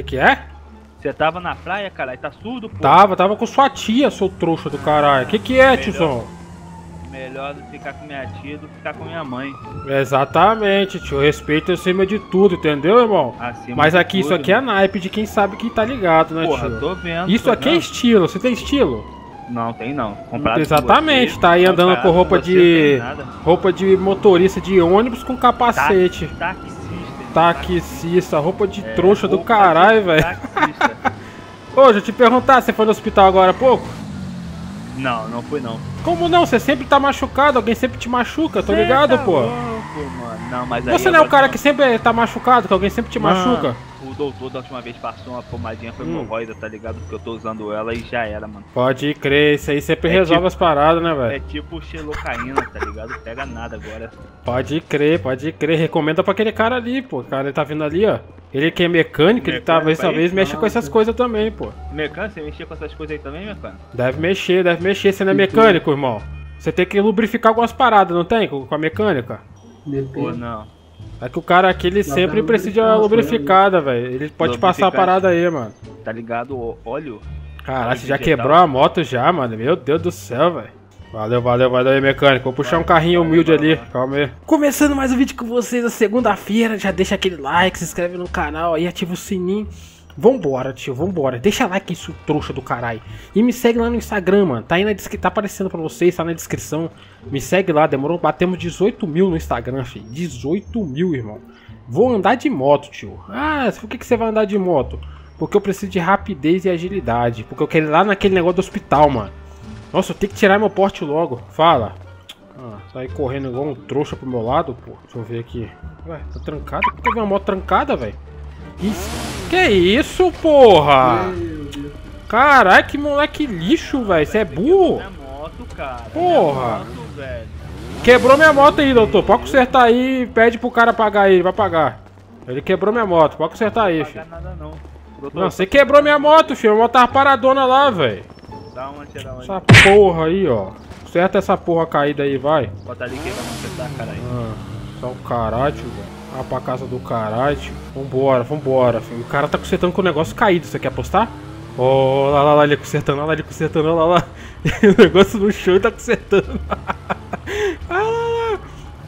Que é? Você tava na praia, caralho, tá surdo, pô? Tava com sua tia, seu trouxa do caralho. Que é, tiozão? Melhor do que ficar com minha tia do que ficar com minha mãe. Exatamente, tio. Respeito acima de tudo, entendeu, irmão? Acima mas aqui, tudo, isso aqui é naipe de quem sabe que tá ligado, né, porra, tio? Tô vendo. Isso aqui é estilo. Você tem estilo? Não, tem não. Comprado exatamente, com você, tá aí andando com roupa de... roupa de motorista de ônibus com capacete. Taxista, roupa de trouxa do caralho, velho. Ô, deixa eu te perguntar, você foi no hospital agora há pouco? Não, não fui não. Como não? Você sempre tá machucado, alguém sempre te machuca, tô ligado, pô. Não, mas aí você não é o cara que sempre tá machucado, que alguém sempre te machuca? O doutor da última vez passou uma pomadinha pra hemorroida, tá ligado? Porque eu tô usando ela e já era, mano. Pode crer, isso aí sempre resolve as paradas, né, velho? É tipo xelocaína, tá ligado? Pega nada agora. Pode crer, recomenda pra aquele cara ali, pô. O cara ele tá vindo ali, ó. Ele que é mecânico, ele talvez mexa com essas coisas também, pô. Mecânico, você mexia com essas coisas aí também, mecânico? Deve mexer, você não é mecânico, irmão. Você tem que lubrificar algumas paradas, não tem? Com a mecânica? Pô, não. É que o cara aqui, ele sempre precisa de uma lubrificada, velho. Ele pode passar a parada aí, mano. Tá ligado? Óleo. Caralho, você já quebrou a moto já, mano. Meu Deus do céu, velho. Valeu aí, mecânico. Vou puxar um carrinho humilde ali. Calma aí. Começando mais um vídeo com vocês na segunda-feira. Já deixa aquele like, se inscreve no canal aí, ativa o sininho. Vambora, tio, vambora. Deixa like isso, trouxa do caralho. E me segue lá no Instagram, mano. Tá aí na descrição, tá aparecendo pra vocês, tá na descrição. Me segue lá, demorou. Batemos 18 mil no Instagram, filho. 18 mil, irmão. Vou andar de moto, tio. Ah, por que você vai andar de moto? Porque eu preciso de rapidez e agilidade. Porque eu quero ir lá naquele negócio do hospital, mano. Nossa, eu tenho que tirar meu porte logo. Fala. Ah, sai correndo igual um trouxa pro meu lado, pô. Deixa eu ver aqui. Ué, tá trancado? Por que eu vi uma moto trancada, velho? Isso. Que isso, porra? Caralho, que moleque lixo, velho. Você é burro? Porra. Quebrou minha moto aí, doutor. Pode consertar aí e pede pro cara pagar aí. Ele vai pagar. Ele quebrou minha moto. Pode consertar aí, filho. Não, você quebrou minha moto, filho. Minha moto tava paradona lá, velho. Essa porra aí, ó. Conserta essa porra caída aí, vai. Bota ali que vai consertar, cara aí. Só o caralho, velho. Ah, pra casa do caralho, tio. Vambora, filho. O cara tá consertando com o negócio caído. Você quer apostar? Oh, lá, ele consertando, lá. O negócio no chão tá consertando. Ah,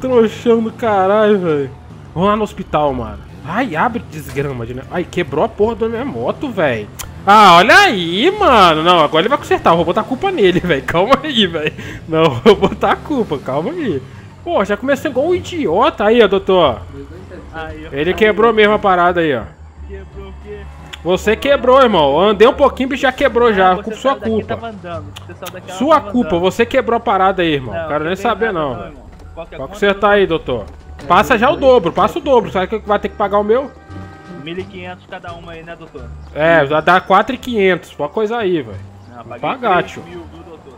trouxão do caralho, velho. Vamos lá no hospital, mano. Ai, abre desgrama de... Ai, quebrou a porra da minha moto, velho. Ah, olha aí, mano. Não, agora ele vai consertar. Eu vou botar a culpa nele, velho. Calma aí, velho. Não, eu vou botar a culpa. Calma aí. Pô, já começou igual um idiota aí, ó, doutor. Ele quebrou mesmo a parada aí, ó. Quebrou o quê? Você quebrou, irmão. Andei um pouquinho, bicho, já quebrou já. Com sua culpa. Sua culpa, você quebrou a parada aí, irmão. Não quero nem saber, não. Pode consertar aí, doutor. Passa já o dobro, passa o dobro. Sabe que vai ter que pagar o meu? 1.500 cada uma aí, né, doutor? É, já dá 4.500. Pode coisa aí, velho. Vou pagar, tio.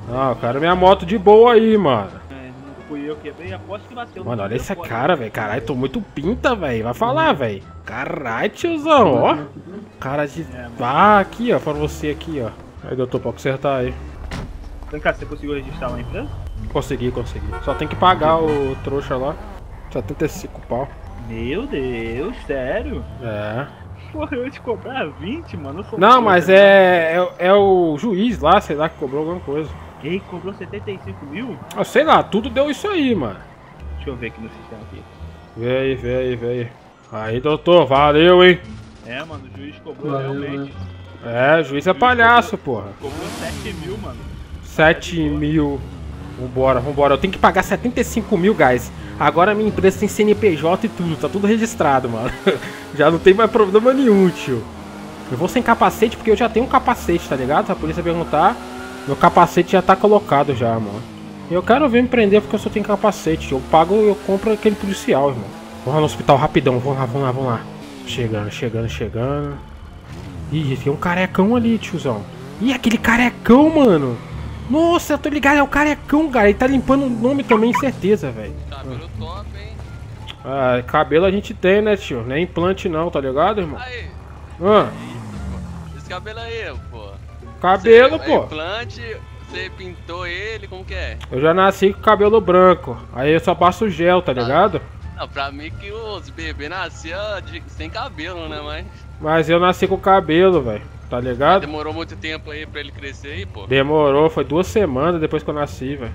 Não, eu quero minha moto de boa aí, mano. Eu quebrei, aposto que bateu. Mano, olha essa cara, velho. Caralho, tô muito pinta, velho. Vai falar, velho. Caralho, tiozão, ó. Cara de... Ah, aqui, ó. Fora você aqui, ó. Aí, doutor, pode consertar aí. Vem cá, você conseguiu registrar lá na empresa? Consegui. Só tem que pagar o trouxa lá. 75 pau. Meu Deus, sério? É. Porra, eu ia te cobrar 20, mano. Não, mas é o juiz lá, sei lá, que cobrou alguma coisa. Ei, comprou 75 mil? Ah, sei lá, tudo deu isso aí, mano. Deixa eu ver aqui no sistema aqui. Vê aí. Aí, doutor, valeu, hein? É, mano, o juiz cobrou realmente. É, o juiz é palhaço, porra. Cobrou 7 mil, mano. 7 mil. Vambora. Eu tenho que pagar 75 mil, guys. Agora a minha empresa tem CNPJ e tudo. Tá tudo registrado, mano. Já não tem mais problema nenhum, tio. Eu vou sem capacete porque eu já tenho um capacete, tá ligado? Se a polícia perguntar... Meu capacete já tá colocado já, mano. Eu quero vir me prender porque eu só tenho capacete. Eu pago, eu compro aquele policial, irmão. Vamos lá no hospital rapidão, vamos lá. Chegando. Ih, tem um carecão ali, tiozão. Ih, aquele carecão, mano. Nossa, eu tô ligado, é o carecão, cara. Ele tá limpando o nome também, certeza, velho. Cabelo top, hein? Ah, cabelo a gente tem, né, tio? Não é implante não, tá ligado, irmão? Aí. Ah. Esse cabelo aí, pô. Cabelo, pô. Implante, você pintou ele, como que é? Eu já nasci com cabelo branco. Aí eu só passo gel, tá ligado? Não, pra mim que os bebês nasciam sem cabelo, né, mãe? Mas eu nasci com cabelo, velho, tá ligado? Demorou muito tempo aí pra ele crescer aí, pô? Demorou, foi 2 semanas depois que eu nasci, velho.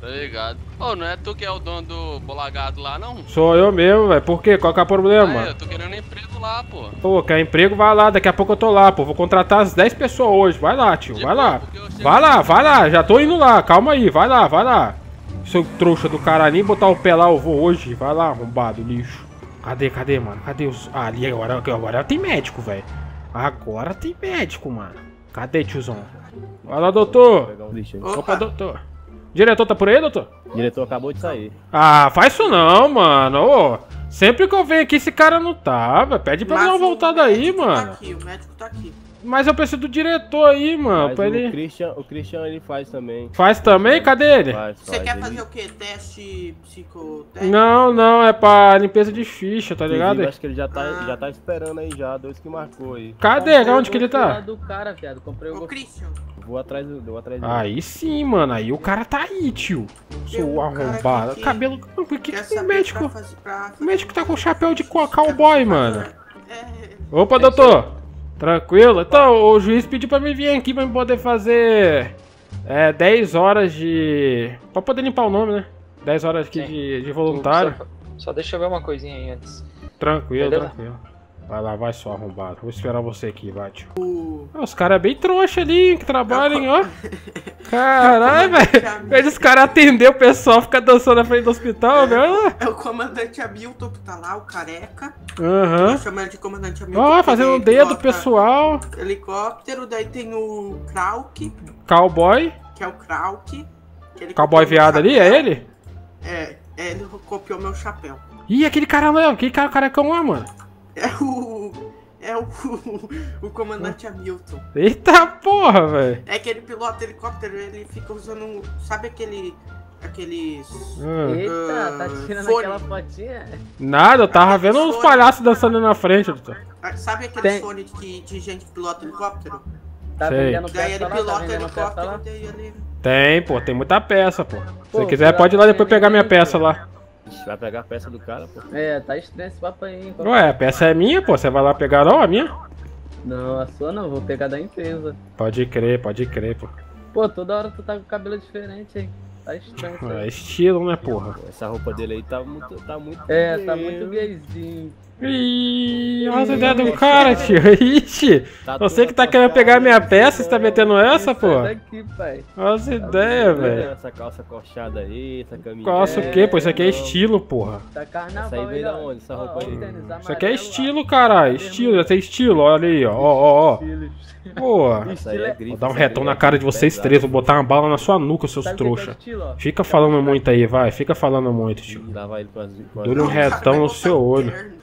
Tá ligado? Ô, não é tu que é o dono do bolagado lá, não? Sou eu mesmo, velho. Por quê? Qual que é o problema? Ah, eu tô querendo emprego lá, pô. Pô, quer emprego? Vai lá. Daqui a pouco eu tô lá, pô. Vou contratar as 10 pessoas hoje. Vai lá, tio. Vai lá. Vai lá, vai lá. Já tô indo lá. Calma aí. Vai lá, vai lá. Seu trouxa do caralho. Nem botar o pé lá eu vou hoje. Vai lá, arrombado, lixo. Cadê, cadê, mano? Cadê os... Ah, ali agora, agora tem médico, velho. Agora tem médico, mano. Cadê, tiozão? Vai lá, doutor. Opa, doutor. Diretor tá por aí, doutor? Diretor acabou de sair. Ah, faz isso não, mano. Ô, sempre que eu venho aqui, esse cara não tá, velho. Pede pra ele dar uma voltada aí, mano. Tá aqui, o médico tá aqui. Mas eu preciso do diretor aí, mano. Mas pra ele... o Christian, ele faz também. Faz também? Cadê ele? Você quer fazer o quê? Teste psicotécnico? Não, não. É pra limpeza de ficha, tá ligado? Eu acho que ele já tá esperando aí já. Dois que marcou aí. Cadê? Onde que ele tá? Do cara, viado. Comprei o Christian. Vou atrás dele. Aí sim, mano. Aí o cara tá aí, tio. Sou arrombado. Cabelo... Por que o médico... O médico tá com chapéu de cowboy, mano. Opa, doutor. Tranquilo? Então, o juiz pediu pra me vir aqui pra me poder fazer 10 horas de... Pra poder limpar o nome, né? 10 horas aqui de voluntário. Só deixa eu ver uma coisinha aí antes. Tranquilo, beleza? Tranquilo. Vai lá, vai só, arrombado. Vou esperar você aqui, vai, tio. Os caras é bem trouxa ali, que trabalham, ó. Caralho, velho. Os caras atendem o pessoal, fica dançando na frente do hospital, velho. É o comandante Hamilton que tá lá, o careca. Aham. Eu chamo ele de comandante Hamilton. Ó, fazendo um dedo, pessoal. Helicóptero, daí tem o Krauk. Cowboy. Que é o Krauk. Cowboy viado ali, é ele? É, ele copiou meu chapéu. Ih, aquele cara lá, aquele cara carecão lá, mano. É o comandante Hamilton. Eita porra, velho. É que ele pilota helicóptero, ele fica usando, sabe aqueles... Eita, tá tirando fone. Aquela fotinha? Nada, eu tava vendo uns palhaços dançando na frente, doutor. Sabe aquele fone de gente que pilota helicóptero? Tá vendendo peça. Daí ele pilota helicóptero, daí ele... Tem, pô, tem muita peça, pô. Se quiser pode ir lá depois pegar minha peça lá. Vai pegar a peça do cara, pô. É, tá estranho esse papo aí, hein? Ué, a peça é minha, pô. Você vai lá pegar não, a minha? Não, a sua não. Vou pegar da empresa. Pode crer, pô. Pô, toda hora tu tá com o cabelo diferente, hein? Tá estranho. É estilo, né, porra? Essa roupa dele aí tá muito... É, tá muito gayzinho. Ih, olha as ideias do cara, tio. Ixi, você que tá querendo pegar a minha peça, você tá metendo essa, pô? Olha as ideias, velho. Essa calça coxada aí, essa camiseta. Calça o quê, pô? Isso aqui é estilo, porra. Essa aí veio da onde, essa roupa aí? Isso aqui é estilo, caralho. Estilo, já tem estilo, olha aí, ó. Ó, ó, ó. Porra. Vou dar um retão na cara de vocês três, vou botar uma bala na sua nuca, seus trouxa. Fica falando muito aí, vai. Fica falando muito, tio. Dura um retão no seu olho.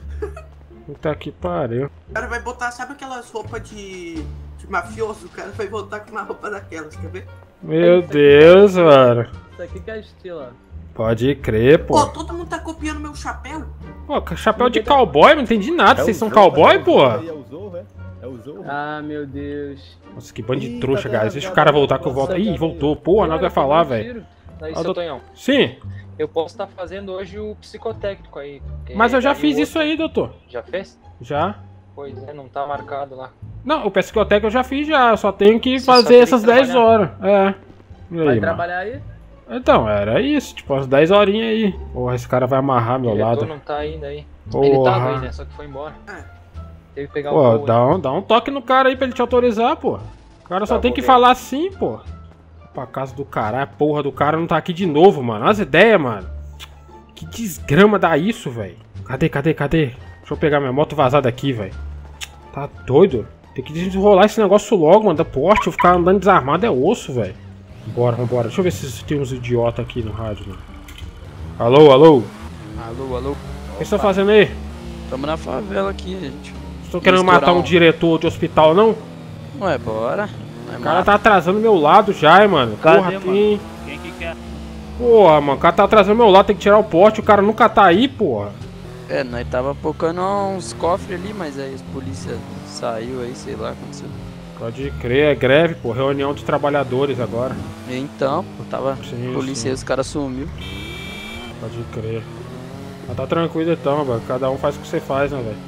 Puta que pariu. O cara vai botar, sabe aquelas roupas de mafioso? O cara vai botar com uma roupa daquelas, quer ver? Meu Deus, mano. Isso aqui que é estilo, ó. Pode crer, pô. Pô, todo mundo tá copiando meu chapéu. Pô, chapéu de cowboy, não entendi nada. Vocês são cowboy, pô? Ah, meu Deus. Nossa, que bando de trouxa, guys. Deixa o cara voltar que eu volto. Ih, voltou. Porra, nada vai falar, velho. Sim. Eu posso estar fazendo hoje o psicotécnico aí. Mas eu já fiz isso aí, doutor. Já fez? Já. Pois é, não tá marcado lá. Não, o psicotécnico eu já fiz já, só tenho que fazer essas 10 horas. É. Vai trabalhar aí? Então, era isso, tipo, as 10 horinhas aí. Porra, esse cara vai amarrar meu lado. O diretor não tá ainda aí. Ele tava aí, né, só que foi embora. Teve que pegar o... Pô, dá um toque no cara aí pra ele te autorizar, pô. O cara só tem que falar assim, pô. Pra casa do caralho, a porra do cara não tá aqui de novo, mano. Olha as ideias, mano. Que desgrama dá isso, velho. Cadê? Deixa eu pegar minha moto vazada aqui, velho. Tá doido? Tem que desenrolar esse negócio logo, mano. Da porte, eu ficar andando desarmado é osso, velho. Vambora. Deixa eu ver se tem uns idiotas aqui no rádio, mano. Alô. O que vocês estão fazendo aí? Estamos na favela aqui, gente. Estou querendo matar um diretor de hospital, não? Ué, bora. O cara tá atrasando meu lado já, hein, mano. Porra, quem que quer? Porra, mano, o cara tá atrasando meu lado, tem que tirar o porte, o cara nunca tá aí, porra. É, nós tava focando uns cofres ali, mas aí a polícia saiu aí, sei lá, aconteceu. Pode crer, é greve, pô, reunião dos trabalhadores agora. Então, pô, tava a polícia aí, os caras sumiu. Pode crer. Mas tá tranquilo então, velho. Cada um faz o que você faz, né, velho?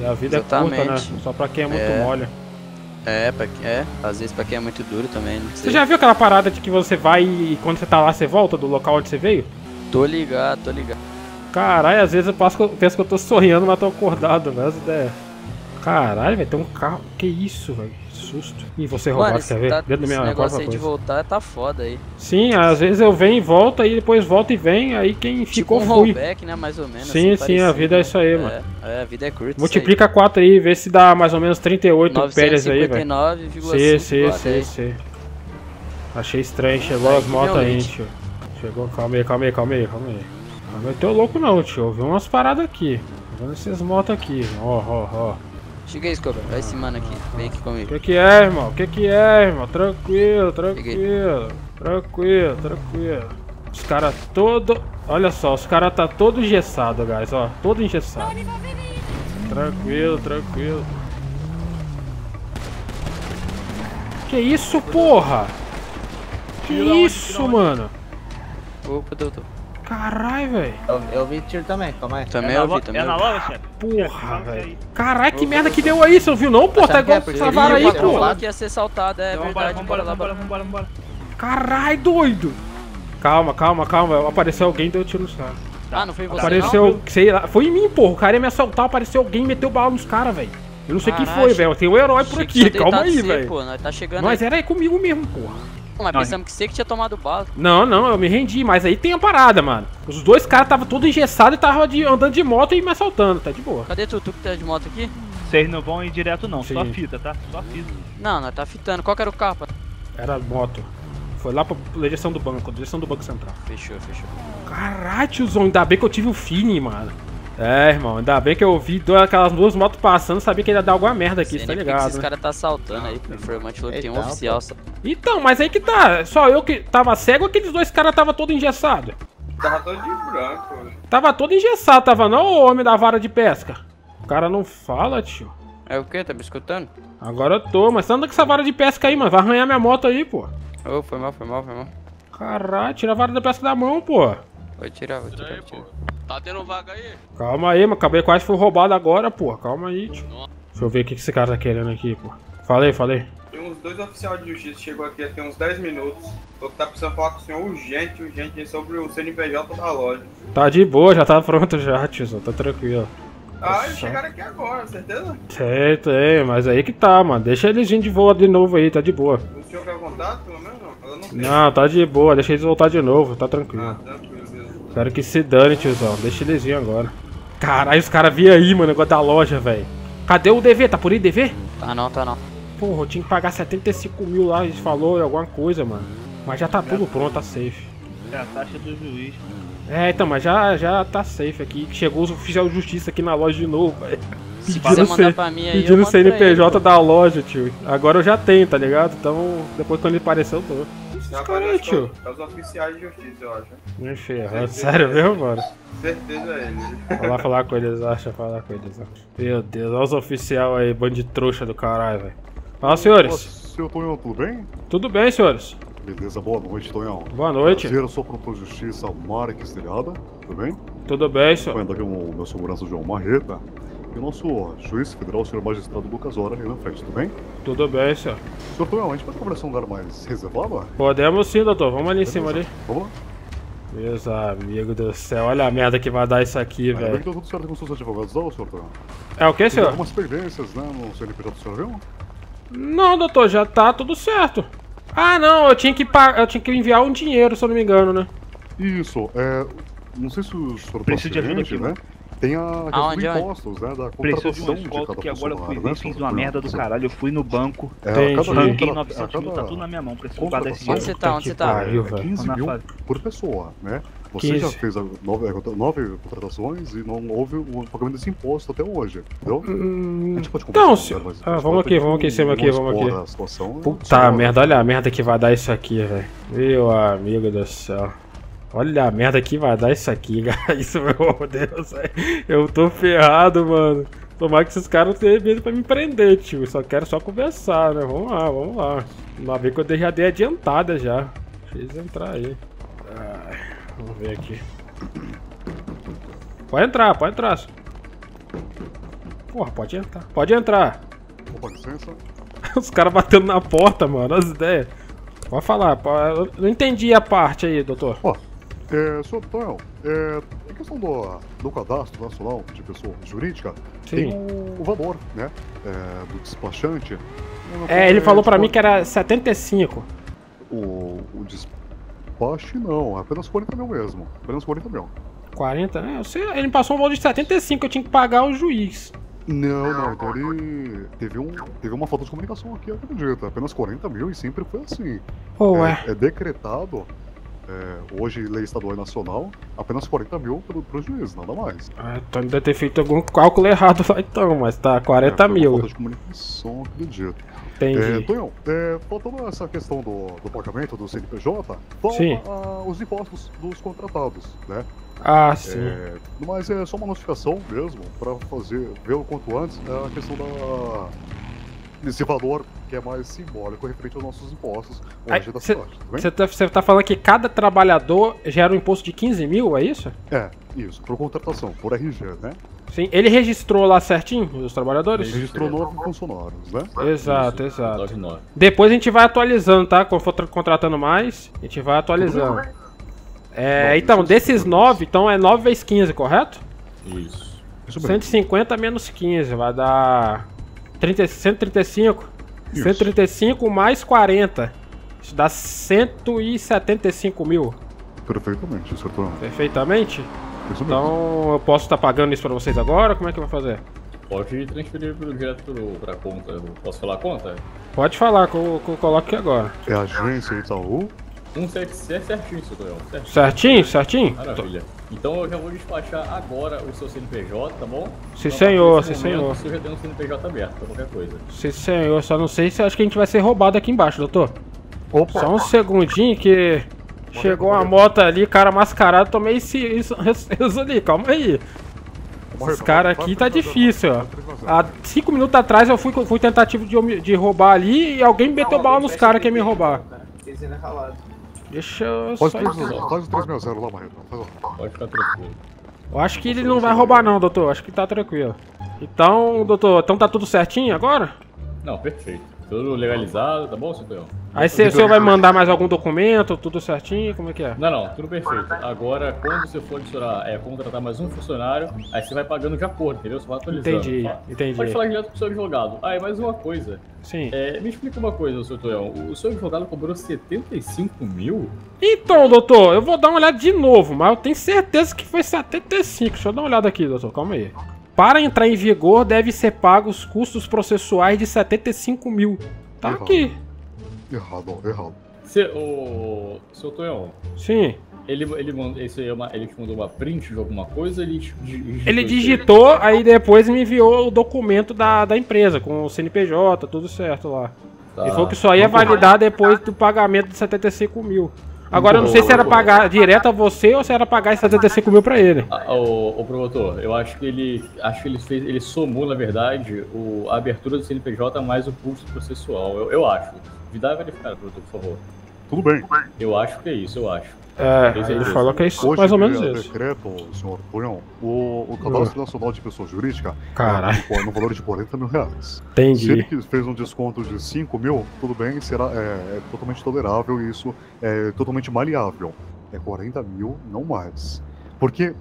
E a vida exatamente é curta, né? Só pra quem é muito mole. Às vezes pra quem é muito duro também, né? Você já viu aquela parada de que você vai e quando você tá lá, você volta do local onde você veio? Tô ligado, tô ligado. Caralho, às vezes eu penso que eu tô sonhando, mas tô acordado, né? Caralho, velho, tem um carro. Que isso, velho? Susto. Ih, você roubado, quer ver? Dentro da minha coisa. Esse negócio aí de voltar tá foda aí. Sim, às vezes eu venho e volto, aí depois volta e vem, aí quem ficou foi. Tipo um rollback, né, mais ou menos. Sim, sim, a vida é isso aí, mano. É, a vida é curta. Multiplica 4 aí, vê se dá mais ou menos 38 pérdidas aí, velho. 959,5. Sim. Achei estranho, chegou as motos aí, tio. Chegou, calma aí. Não é teu louco não, tio. Eu vi umas paradas aqui. Vendo essas motos aqui, ó. Chega aí, Scober. Vai esse mano aqui. Vem aqui comigo. O que é, irmão? Tranquilo. Os caras todo... Olha só, os caras tá todo engessado, guys, ó. Todo engessado. Tranquilo. Que isso, porra? Que isso, mano? Opa, doutor. Caralho, velho. Eu vi tiro também, calma aí. Também eu vi. É na loja, chefe? Porra, velho. Caralho, que merda que deu aí, você não viu não, pô? Tá igual essa vara aí, pô. Eu falei que ia ser saltado, é verdade. Vambora. Caralho, doido. Calma. Apareceu alguém e deu tiro nos caras. Ah, não foi em você? Apareceu, sei lá. Foi em mim, porra. O cara ia me assaltar, apareceu alguém e meteu bala nos caras, velho. Eu não sei quem foi, velho. Tem um herói por aqui, calma aí, velho. Mas era aí comigo mesmo, porra. Mas pensamos que você que tinha tomado bala. Não, eu me rendi, mas aí tem a parada, mano. Os dois caras estavam todos engessados e estavam andando de moto e me assaltando, tá de boa. Cadê tu que tá de moto aqui? Vocês não vão ir direto não, sim. Só fita, tá? Só fita. Não, tá fitando. Qual que era o carro, pá? Era moto. Foi lá pra direção do banco central. Fechou. Caralho, tiozão, ainda bem que eu tive o feeling, mano. É, irmão, ainda bem que eu vi aquelas duas motos passando, sabia que ia dar alguma merda aqui, tá ligado? Esses caras tá assaltando aí, o informante falou que tem um oficial. Então, mas aí que tá, só eu que tava cego ou aqueles dois caras tava todo engessado? Tava todo de branco, velho. Tava todo engessado, tava não, o homem da vara de pesca? O cara não fala, tio. É o quê? Tá me escutando? Agora eu tô, mas anda com essa vara de pesca aí, mano, vai arranhar minha moto aí, pô. Ô, foi mal. Caralho, tira a vara da pesca da mão, pô. Vou tirar. Tá tendo vaga aí? Calma aí, mano. Acabei quase foi roubado agora, porra. Calma aí, tio. Nossa. Deixa eu ver o que esse cara tá querendo aqui, pô. Falei. Tem uns dois oficiais de justiça que chegou aqui há uns 10 minutos. Tô que tá precisando falar com o senhor urgente, sobre o CNPJ da loja. Tá de boa, já tá pronto já, tio. Tá tranquilo. Ah, eles chegaram aqui agora, certeza? Tem, mas aí que tá, mano. Deixa eles virem de volta de novo aí, tá de boa. O senhor quer contato, pelo menos? Não, tá de boa. Deixa eles voltar de novo, tá tranquilo. Ah, tranquilo. Quero que se dane, tiozão. Deixa eles virem agora. Caralho, os caras vêm aí, mano, o negócio da loja, velho. Cadê o DV? Tá por aí, DV? Tá não. Porra, eu tinha que pagar 75 mil lá, a gente falou alguma coisa, mano. Mas já tá tudo pronto, tá safe. É a taxa do juiz. É, então, mas já tá safe aqui. Chegou o oficial de justiça aqui na loja de novo, velho. Se quiser mandar pra mim aí, pedindo o CNPJ da loja, tio. Agora eu já tenho, tá ligado? Então, depois quando ele aparecer, eu dou. Não, cara, tio. É os oficiais de justiça, eu acho. Me ferrando, sério mesmo, mano? Certeza é ele. Vai lá falar com eles, acha. Meu Deus, olha os oficiais aí, bando de trouxa do caralho, velho. Fala, senhores. Seu Tonhão, tudo bem? Tudo bem, senhores. Beleza, boa noite, Tonhão. Boa noite. Eu sou promotor de justiça, Marek Estrelhada, tudo bem? Tudo bem, senhor. Vou aqui o meu segurança, João Marreta. E o nosso juiz federal, o senhor magistrado Lucas Hora, ali na frente, tudo bem? Tudo bem, senhor. Senhor Tonhão, a gente pode conversar um lugar mais reservado? Podemos sim, doutor. Vamos ali em cima ali. Vamos lá. Meus amigos do céu, olha a merda que vai dar isso aqui, velho. Ainda bem que tudo certo com seus advogados, ó, senhor Tonhão. É o que, senhor? Tem algumas pendências, né, no CNPJ do senhor, viu? Não, doutor, já tá tudo certo. Ah, não, eu tinha que enviar um dinheiro, se eu não me engano, né? Isso, não sei se o senhor precisa de ajuda aqui, né? Tem a questão de impostos, né, da contratação de cada que agora eu fui, né, fiz uma merda do caralho, eu fui no banco, ranquei 900 mil, tá tudo na minha mão, preciso pagar esse dinheiro. Onde você tá? 15 mil por pessoa, né? Você 15. Já fez 9 contratações e não houve o pagamento desse imposto até hoje, entendeu? A gente pode conversar. Então, senhor. Vamos aqui. Situação, puta merda, olha a merda que vai dar isso aqui, velho. Meu amigo do céu. Olha a merda que vai dar isso aqui, cara. Isso, meu Deus, eu tô ferrado, mano. Tomara que esses caras não tenham medo pra me prender, tio. Só quero conversar, né? Vamos lá. Uma vez que eu já dei adiantada já. Deixa eles entrar aí. Vamos ver aqui. Pode entrar, pode entrar. Porra, pode entrar. Pode entrar. Opa, licença. Os caras batendo na porta, mano. As ideias. Pode falar. Pode... Eu não entendi a parte aí, doutor. Ó, senhor Tonhão, a questão do cadastro nacional de pessoa jurídica, sim, tem o valor, né? Do despachante. Ele falou pra mim que era 75. O despacho não, é apenas 40 mil mesmo. Apenas 40 mil. 40? Né? Ele me passou um valor de 75, eu tinha que pagar o juiz. Não, não, então ele teve uma falta de comunicação aqui, eu acredito. Apenas 40 mil e sempre foi assim. É decretado, hoje, lei estadual e nacional, apenas 40 mil pro juiz, nada mais. Então ele deve ter feito algum cálculo errado lá então, mas tá 40 mil. Falta de comunicação, acredito. Entendi. Tonhão, faltando essa questão do pagamento do CNPJ, falta os impostos dos contratados, né? Ah, sim. Mas é só uma notificação mesmo, para fazer, ver o quanto antes, a questão desse valor que é mais simbólico referente aos nossos impostos. Você tá falando que cada trabalhador gera um imposto de 15 mil, é isso? É, isso, por contratação, por RG, né? Sim, ele registrou lá certinho os trabalhadores? Ele registrou 9 funcionários, né? Exato, isso, exato. 9. Depois a gente vai atualizando, tá? Quando for contratando mais, a gente vai atualizando. Então, desses 9, então é 9 vezes 15, correto? Isso. 150 menos 15, vai dar 135. Isso. 135 mais 40. Isso dá 175 mil. Perfeitamente, senhor Tonhão. Perfeitamente? Isso mesmo. Então, eu posso estar pagando isso para vocês agora? Como é que vai fazer? Pode transferir direto para a conta. Eu posso falar a conta? Pode falar, que eu coloco aqui agora. É a agência Itaú. Certinho, seu Tonhão. Certinho? Certinho? Maravilha. Então eu já vou despachar agora o seu CNPJ, tá bom? Sim, então, senhor, sim, senhor. Você já tem um CNPJ aberto, pra qualquer coisa. Sim, senhor. Só não sei se acho que a gente vai ser roubado aqui embaixo, doutor. Opa. Só um segundinho que... Chegou uma moto ali, cara mascarado, tomei isso ali, calma aí. Os caras aqui tá difícil, ó. Há 5 minutos atrás eu fui tentativo de roubar ali e alguém meteu bala nos caras que ia me roubar. Deixa eu só... Pode ficar tranquilo. Eu acho que ele não vai roubar não, doutor. Acho que tá tranquilo. Então, doutor, então tá tudo certinho agora? Não, perfeito. Tudo legalizado, tá bom, senhor? Aí o senhor vai mandar mais algum documento, tudo certinho, como é que é? Não, não, tudo perfeito. Agora, quando você for contratar mais um funcionário, aí você vai pagando de acordo, entendeu? Você vai atualizando. Entendi, entendi. Pode falar direto pro seu advogado. Ah, e mais uma coisa. Sim. Me explica uma coisa, senhor Tonhão. O seu advogado cobrou 75 mil? Então, doutor, eu vou dar uma olhada de novo, mas eu tenho certeza que foi 75. Deixa eu dar uma olhada aqui, doutor, calma aí. Para entrar em vigor, deve ser pago os custos processuais de 75 mil. Tá errado. Aqui. Errado. Seu Tonhão. Sim. Ele te mandou uma print de alguma coisa? Ele digitou, aí depois me enviou o documento da empresa, com o CNPJ, tudo certo lá. Tá. Ele falou que só ia validar depois do pagamento de 75 mil. Agora eu não sei se era pagar direto a você ou se era pagar esses 75 mil pra ele. O promotor, eu acho que ele somou, na verdade, a abertura do CNPJ mais o custo processual, eu acho. Me dá a verificar, promotor, por favor. Tudo bem. Eu acho que é isso, eu acho. Ele falou que é isso, hoje mais ou menos isso. Decreto, senhor Tonhão, o cadastro nacional de pessoa jurídica é no valor de 40 mil reais. Entendi. Se ele fez um desconto de 5 mil, tudo bem, é totalmente tolerável e isso é totalmente maleável. É 40 mil, não mais. Porque,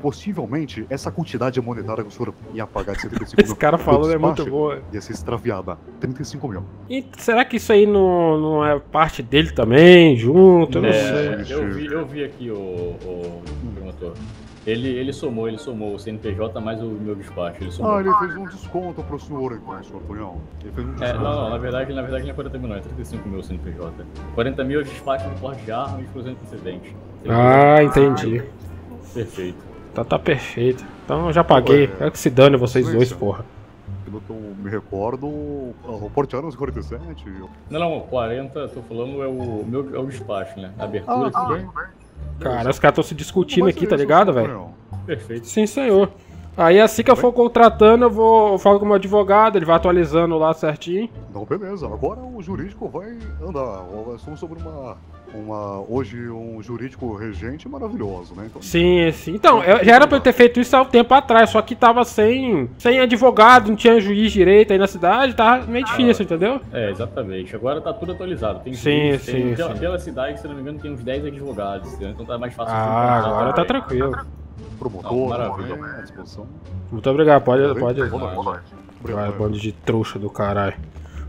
possivelmente, essa quantidade monetária que o senhor ia pagar de 75 mil... Esse cara falou, é muito boa. Ia ser extraviada, 35 mil. E será que isso aí não é parte dele também, junto? Não sei. Eu vi aqui o promotor. Ele somou o CNPJ mais o meu despacho. Ele fez um desconto pro senhor, então, senhor Tonhão. Ele fez um desconto. Não, na verdade não é 40 mil, não, é 35 mil o CNPJ. 40 mil é o despacho do porte de arma e exclusão de antecedente. Entendi. Perfeito. Tá perfeito. Então eu já paguei. Quero que se dane vocês dois, porra. Pelo que eu me recordo, o porte era uns 47. Não, 40, tô falando é o despacho, né? A abertura aqui. Cara, os caras estão se discutindo aqui, tá ligado, velho? Perfeito. Sim, senhor. Aí assim que eu for contratando, eu falo com o meu advogado, ele vai atualizando lá certinho. Então, beleza. Agora o jurídico vai andar. Nós estamos sobre uma hoje um jurídico regente maravilhoso, né? Então, sim. Então, já era pra eu ter feito isso há um tempo atrás, só que tava sem advogado, não tinha juiz direito aí na cidade, tava meio difícil, entendeu? É, exatamente. Agora tá tudo atualizado. Tem juiz, pela cidade, se não me engano, tem uns 10 advogados, entendeu? Então tá mais fácil. Ah, agora tá tranquilo. Promotor, à disposição. Muito obrigado, pode. Vai, bando de trouxa do caralho.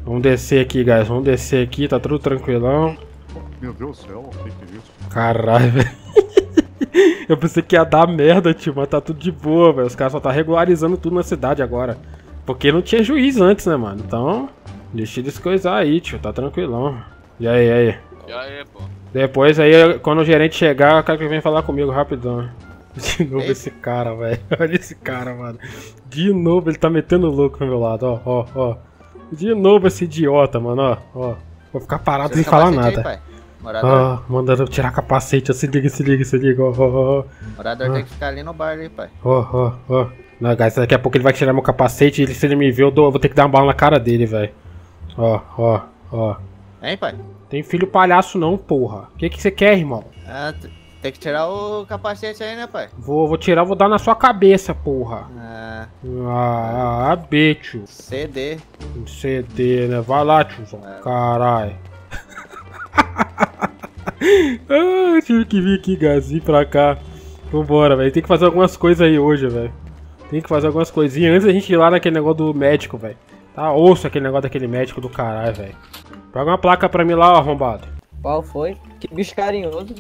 Vamos descer aqui, guys. Vamos descer aqui, tá tudo tranquilão. Meu Deus do céu, o que é isso? Caralho, velho. Eu pensei que ia dar merda, tio, mas tá tudo de boa, velho. Os caras só tá regularizando tudo na cidade agora. Porque não tinha juiz antes, né, mano? Então, deixa eles coisar aí, tio. Tá tranquilão. E aí? E aí, pô? Depois aí, quando o gerente chegar, o cara que vem falar comigo rapidão. De novo esse cara, velho. Olha esse cara, mano. De novo, ele tá metendo louco pro meu lado, ó. De novo esse idiota, mano, ó. Vou ficar parado sem falar nada. Ó, mandando eu tirar capacete, ó. Se liga, ó. Morador tem que ficar ali no bar, hein, pai. Ó. Não, guys, daqui a pouco ele vai tirar meu capacete e se ele me ver, eu vou ter que dar uma bala na cara dele, velho. Ó. Hein, pai? Tem filho palhaço não, porra. O que você quer, irmão? Ah, tem que tirar o capacete aí, né, pai? Vou tirar, vou dar na sua cabeça, porra. B, tio. CD, né? Vai lá, tiozão. Caralho. Tive que vir aqui, Gazi, pra cá. Vambora, velho. Tem que fazer algumas coisas aí hoje, velho. Tem que fazer algumas coisinhas antes da gente ir lá naquele negócio do médico, velho. Tá osso aquele negócio daquele médico do caralho, velho. Pega uma placa pra mim lá, ó, arrombado. Qual foi? Que bicho carinhoso.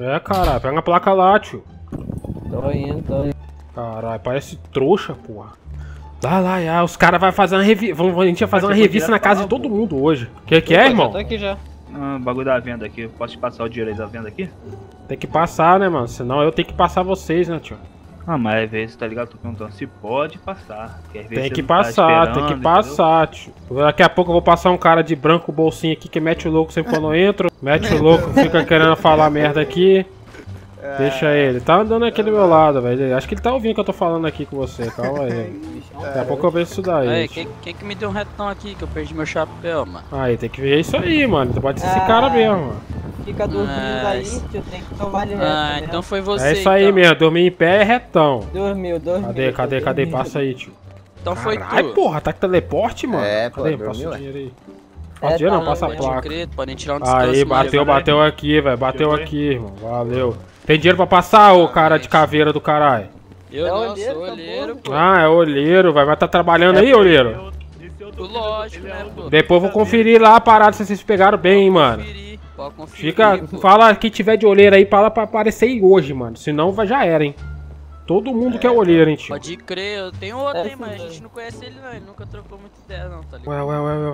É, caralho, pega uma placa lá, tio. Tô indo. Caralho, parece trouxa, porra. Lá, os caras vão fazer uma revista. A gente vai fazer uma revista na casa de todo mundo hoje. Que é, irmão? Tô aqui já. Bagulho da venda aqui. Posso te passar o dinheiro aí da venda aqui? Tem que passar, né, mano? Senão eu tenho que passar vocês, né, tio? Ah, mas às vezes, tá ligado? Tô perguntando se pode passar. Tem que passar, tio. Daqui a pouco eu vou passar um cara de branco bolsinho aqui que mete o louco sempre quando eu entro. Mete o louco, fica querendo falar merda aqui. Deixa ele. Tá andando aqui do meu lado, velho. Acho que ele tá ouvindo o que eu tô falando aqui com você. Calma aí. Daqui a pouco eu vejo isso daí. Aí, quem que me deu um retão aqui que eu perdi meu chapéu, mano? Aí, tem que ver isso aí, mano. Pode ser esse cara mesmo, mano. Fica dormindo aí, tio, tem que tomar ele reto. Ah, então foi você. É isso aí mesmo, dormir em pé é retão. Dormiu. Cadê? Passa aí, tio. Então foi tu. Ai, porra, tá com teleporte, mano? É, pô, passa o dinheiro aí. Passa dinheiro não, passa a placa. Aí, bateu aqui, velho. Bateu aqui, irmão. Valeu. Tem dinheiro pra passar, ô cara de caveira do caralho? Eu sou olheiro, pô. Ah, é olheiro, vai. Mas tá trabalhando aí, olheiro? Lógico, né, pô. Depois vou conferir lá a parada se vocês pegaram bem, mano. Conferir, fica, pô. Fala quem tiver de olheiro aí, fala pra aparecer aí hoje, mano. Senão já era, hein. Todo mundo quer olheiro, hein, tio. Pode crer, eu tenho outro, hein, mas a gente não conhece ele, não. Ele nunca trocou muito ideia, não, tá ligado?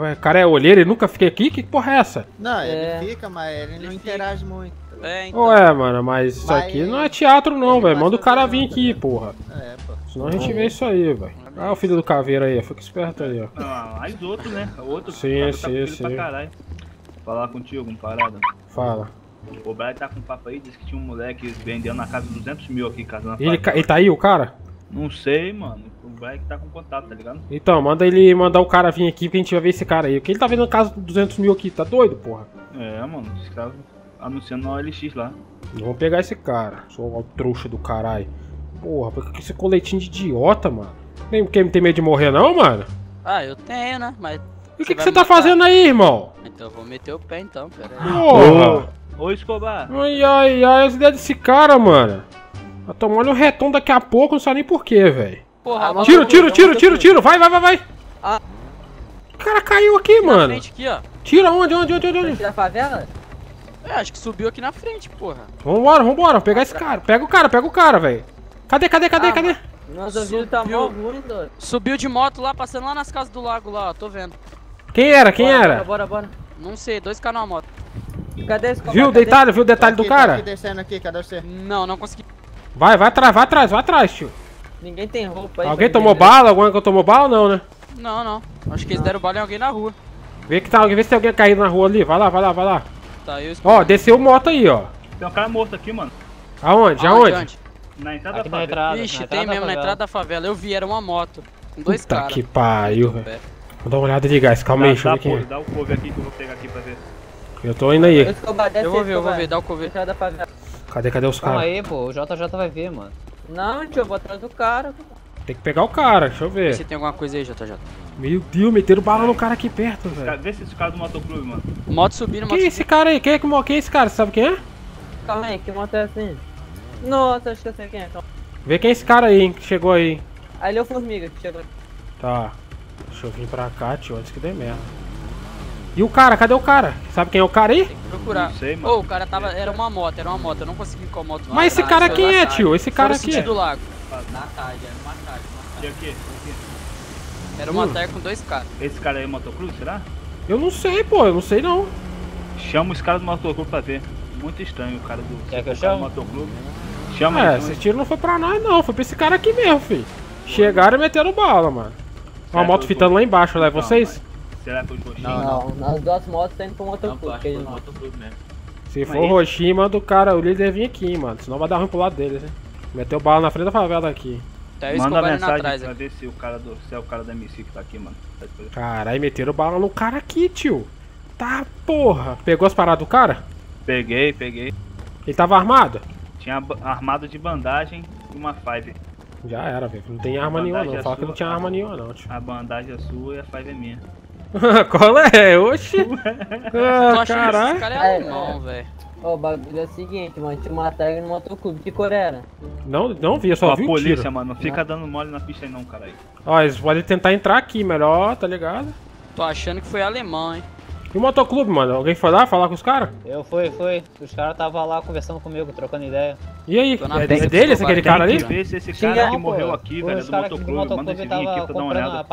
Ué. O cara é olheiro, ele nunca fica aqui? Que porra é essa? Não, ele fica, mas ele não interage muito. É, então. Ué, mano, mas isso aqui não é teatro, não, velho. Manda o cara vir aqui, porra. É, pô. Senão a gente vê isso aí, velho. Ah, o filho do caveira aí, fica esperto aí, ó. Ah, mais outro, né? Outro. Sim. Falar contigo, uma parada. Fala. O Brian tá com papo aí, disse que tinha um moleque vendendo na casa de 200 mil aqui, casa na favela. Ele tá aí, o cara? Não sei, mano. O Brian que tá com contato, tá ligado? Então, manda ele mandar o cara vir aqui, porque a gente vai ver esse cara aí. Porque ele tá vendendo na casa de 200 mil aqui, tá doido, porra? É, mano, esse cara anunciando na OLX lá. Vamos pegar esse cara, sou o trouxa do caralho. Porra, por que esse coletinho de idiota, mano? Nem porque tem medo de morrer, não, mano? Ah, eu tenho, né? Mas. E o que você tá fazendo aí, irmão? Então eu vou meter o pé então, pera aí. Porra! Ô Escobar! Ai, as ideias desse cara, mano. Tá tomando um retão daqui a pouco, não sabe nem porquê, velho. Porra, tiro, vai! Ah. O cara caiu aqui, mano. Na frente aqui, ó. Tira onde? Tira a favela? É, acho que subiu aqui na frente, porra. Vambora, pegar esse cara. Pega o cara, velho. Cadê? Nossa, o vídeo tá mó ruim, doido. Subiu de moto lá, passando lá nas casas do lago lá, ó, tô vendo. Quem era? Bora. Não sei, 2K na moto. Cadê esse cara? Viu o detalhe do cara? Aqui, descendo aqui, cadê você? Não consegui. Vai atrás, tio. Ninguém tem roupa aí. Alguém tomou bala? Alguém tomou bala ou não, né? Não. Acho que eles deram bala em alguém na rua. Vê se tem alguém caído na rua ali. Vai lá. Tá, ó, desceu moto aí, ó. Tem um cara morto aqui, mano. Aonde? Na entrada aqui da favela. Ixi, tem mesmo, na entrada da favela. Eu vi, era uma moto. Com dois caras. Puta que pariu, velho. Vou dar uma olhada ali, guys. Calma aí, deixa eu ver aqui. Dá o cover aqui que eu vou pegar aqui pra ver. Eu tô indo aí. Eu vou ver, dá o cover. Cadê os caras? Calma aí, pô, o JJ vai ver, mano. Não, tio, eu vou atrás do cara. Tem que pegar o cara, deixa eu ver. Você tem alguma coisa aí, JJ? Meu Deus, meteram bala no cara aqui perto, velho. Vê se esse cara do motoclube, mano. Moto subindo, mano. Quem é esse cara aí? Quem é esse cara? Você sabe quem é? Calma aí, que moto é assim? Nossa, acho que eu sei quem é. Calma. Vê quem é esse cara aí, hein, que chegou aí. Ali é o Formiga que chegou. Tá. Deixa eu vir pra cá, tio, antes que dê merda. E o cara? Cadê o cara? Sabe quem é o cara aí? Tem que procurar. Não sei, mano. Ô, o cara tava... Era uma moto. Eu não consegui qual moto. Mas esse cara quem é, tio? Esse cara aqui é? Natália, era uma tarde. E aqui? Era uma tarde com dois caras. Esse cara aí é motoclube, será? Eu não sei, pô. Eu não sei, não. Chama os caras do motoclube pra ver. Muito estranho o cara do... Quer que eu chame? Chama ele. É, esse tiro não foi pra nós, não. Foi pra esse cara aqui mesmo, filho. Chegaram e meteram bala, mano. Uma moto fitando lá embaixo, né? Vocês? Será que o roxinho? Não, as duas motos tá indo pro motoclube. Não, motoclube mesmo. Se for o roxinho, manda o cara, o líder vir aqui, mano. Senão vai dar ruim pro lado dele, né? Meteu bala na frente da favela aqui. Manda mensagem pra ver se o cara da MC que tá aqui, mano. Caralho, meteram bala no cara aqui, tio. Tá, porra. Pegou as paradas do cara? Peguei. Ele tava armado? Tinha armado de bandagem e uma five. Já era, velho. Não tem arma nenhuma, não. Fala que não tinha arma nenhuma, não, tio. A bandagem é sua e a five é minha. Cola é, oxi. Ah, caralho. Esse cara é alemão, velho. Ó, o bagulho é o seguinte, mano. Tinha uma tag no motoclube. Que cor era? Não vi, eu só vi o tiro. A polícia, mano. Não fica dando mole na pista aí, não, caralho. Ó, eles podem tentar entrar aqui, melhor, tá ligado? Tô achando que foi alemão, hein. E o motoclube, mano? Alguém foi lá falar com os caras? Eu fui. Os caras estavam lá conversando comigo, trocando ideia. E aí? É deles aquele cara ali? Ver se esse cara que morreu aqui, velho, do motoclube. Manda esse link aqui pra dar uma olhada.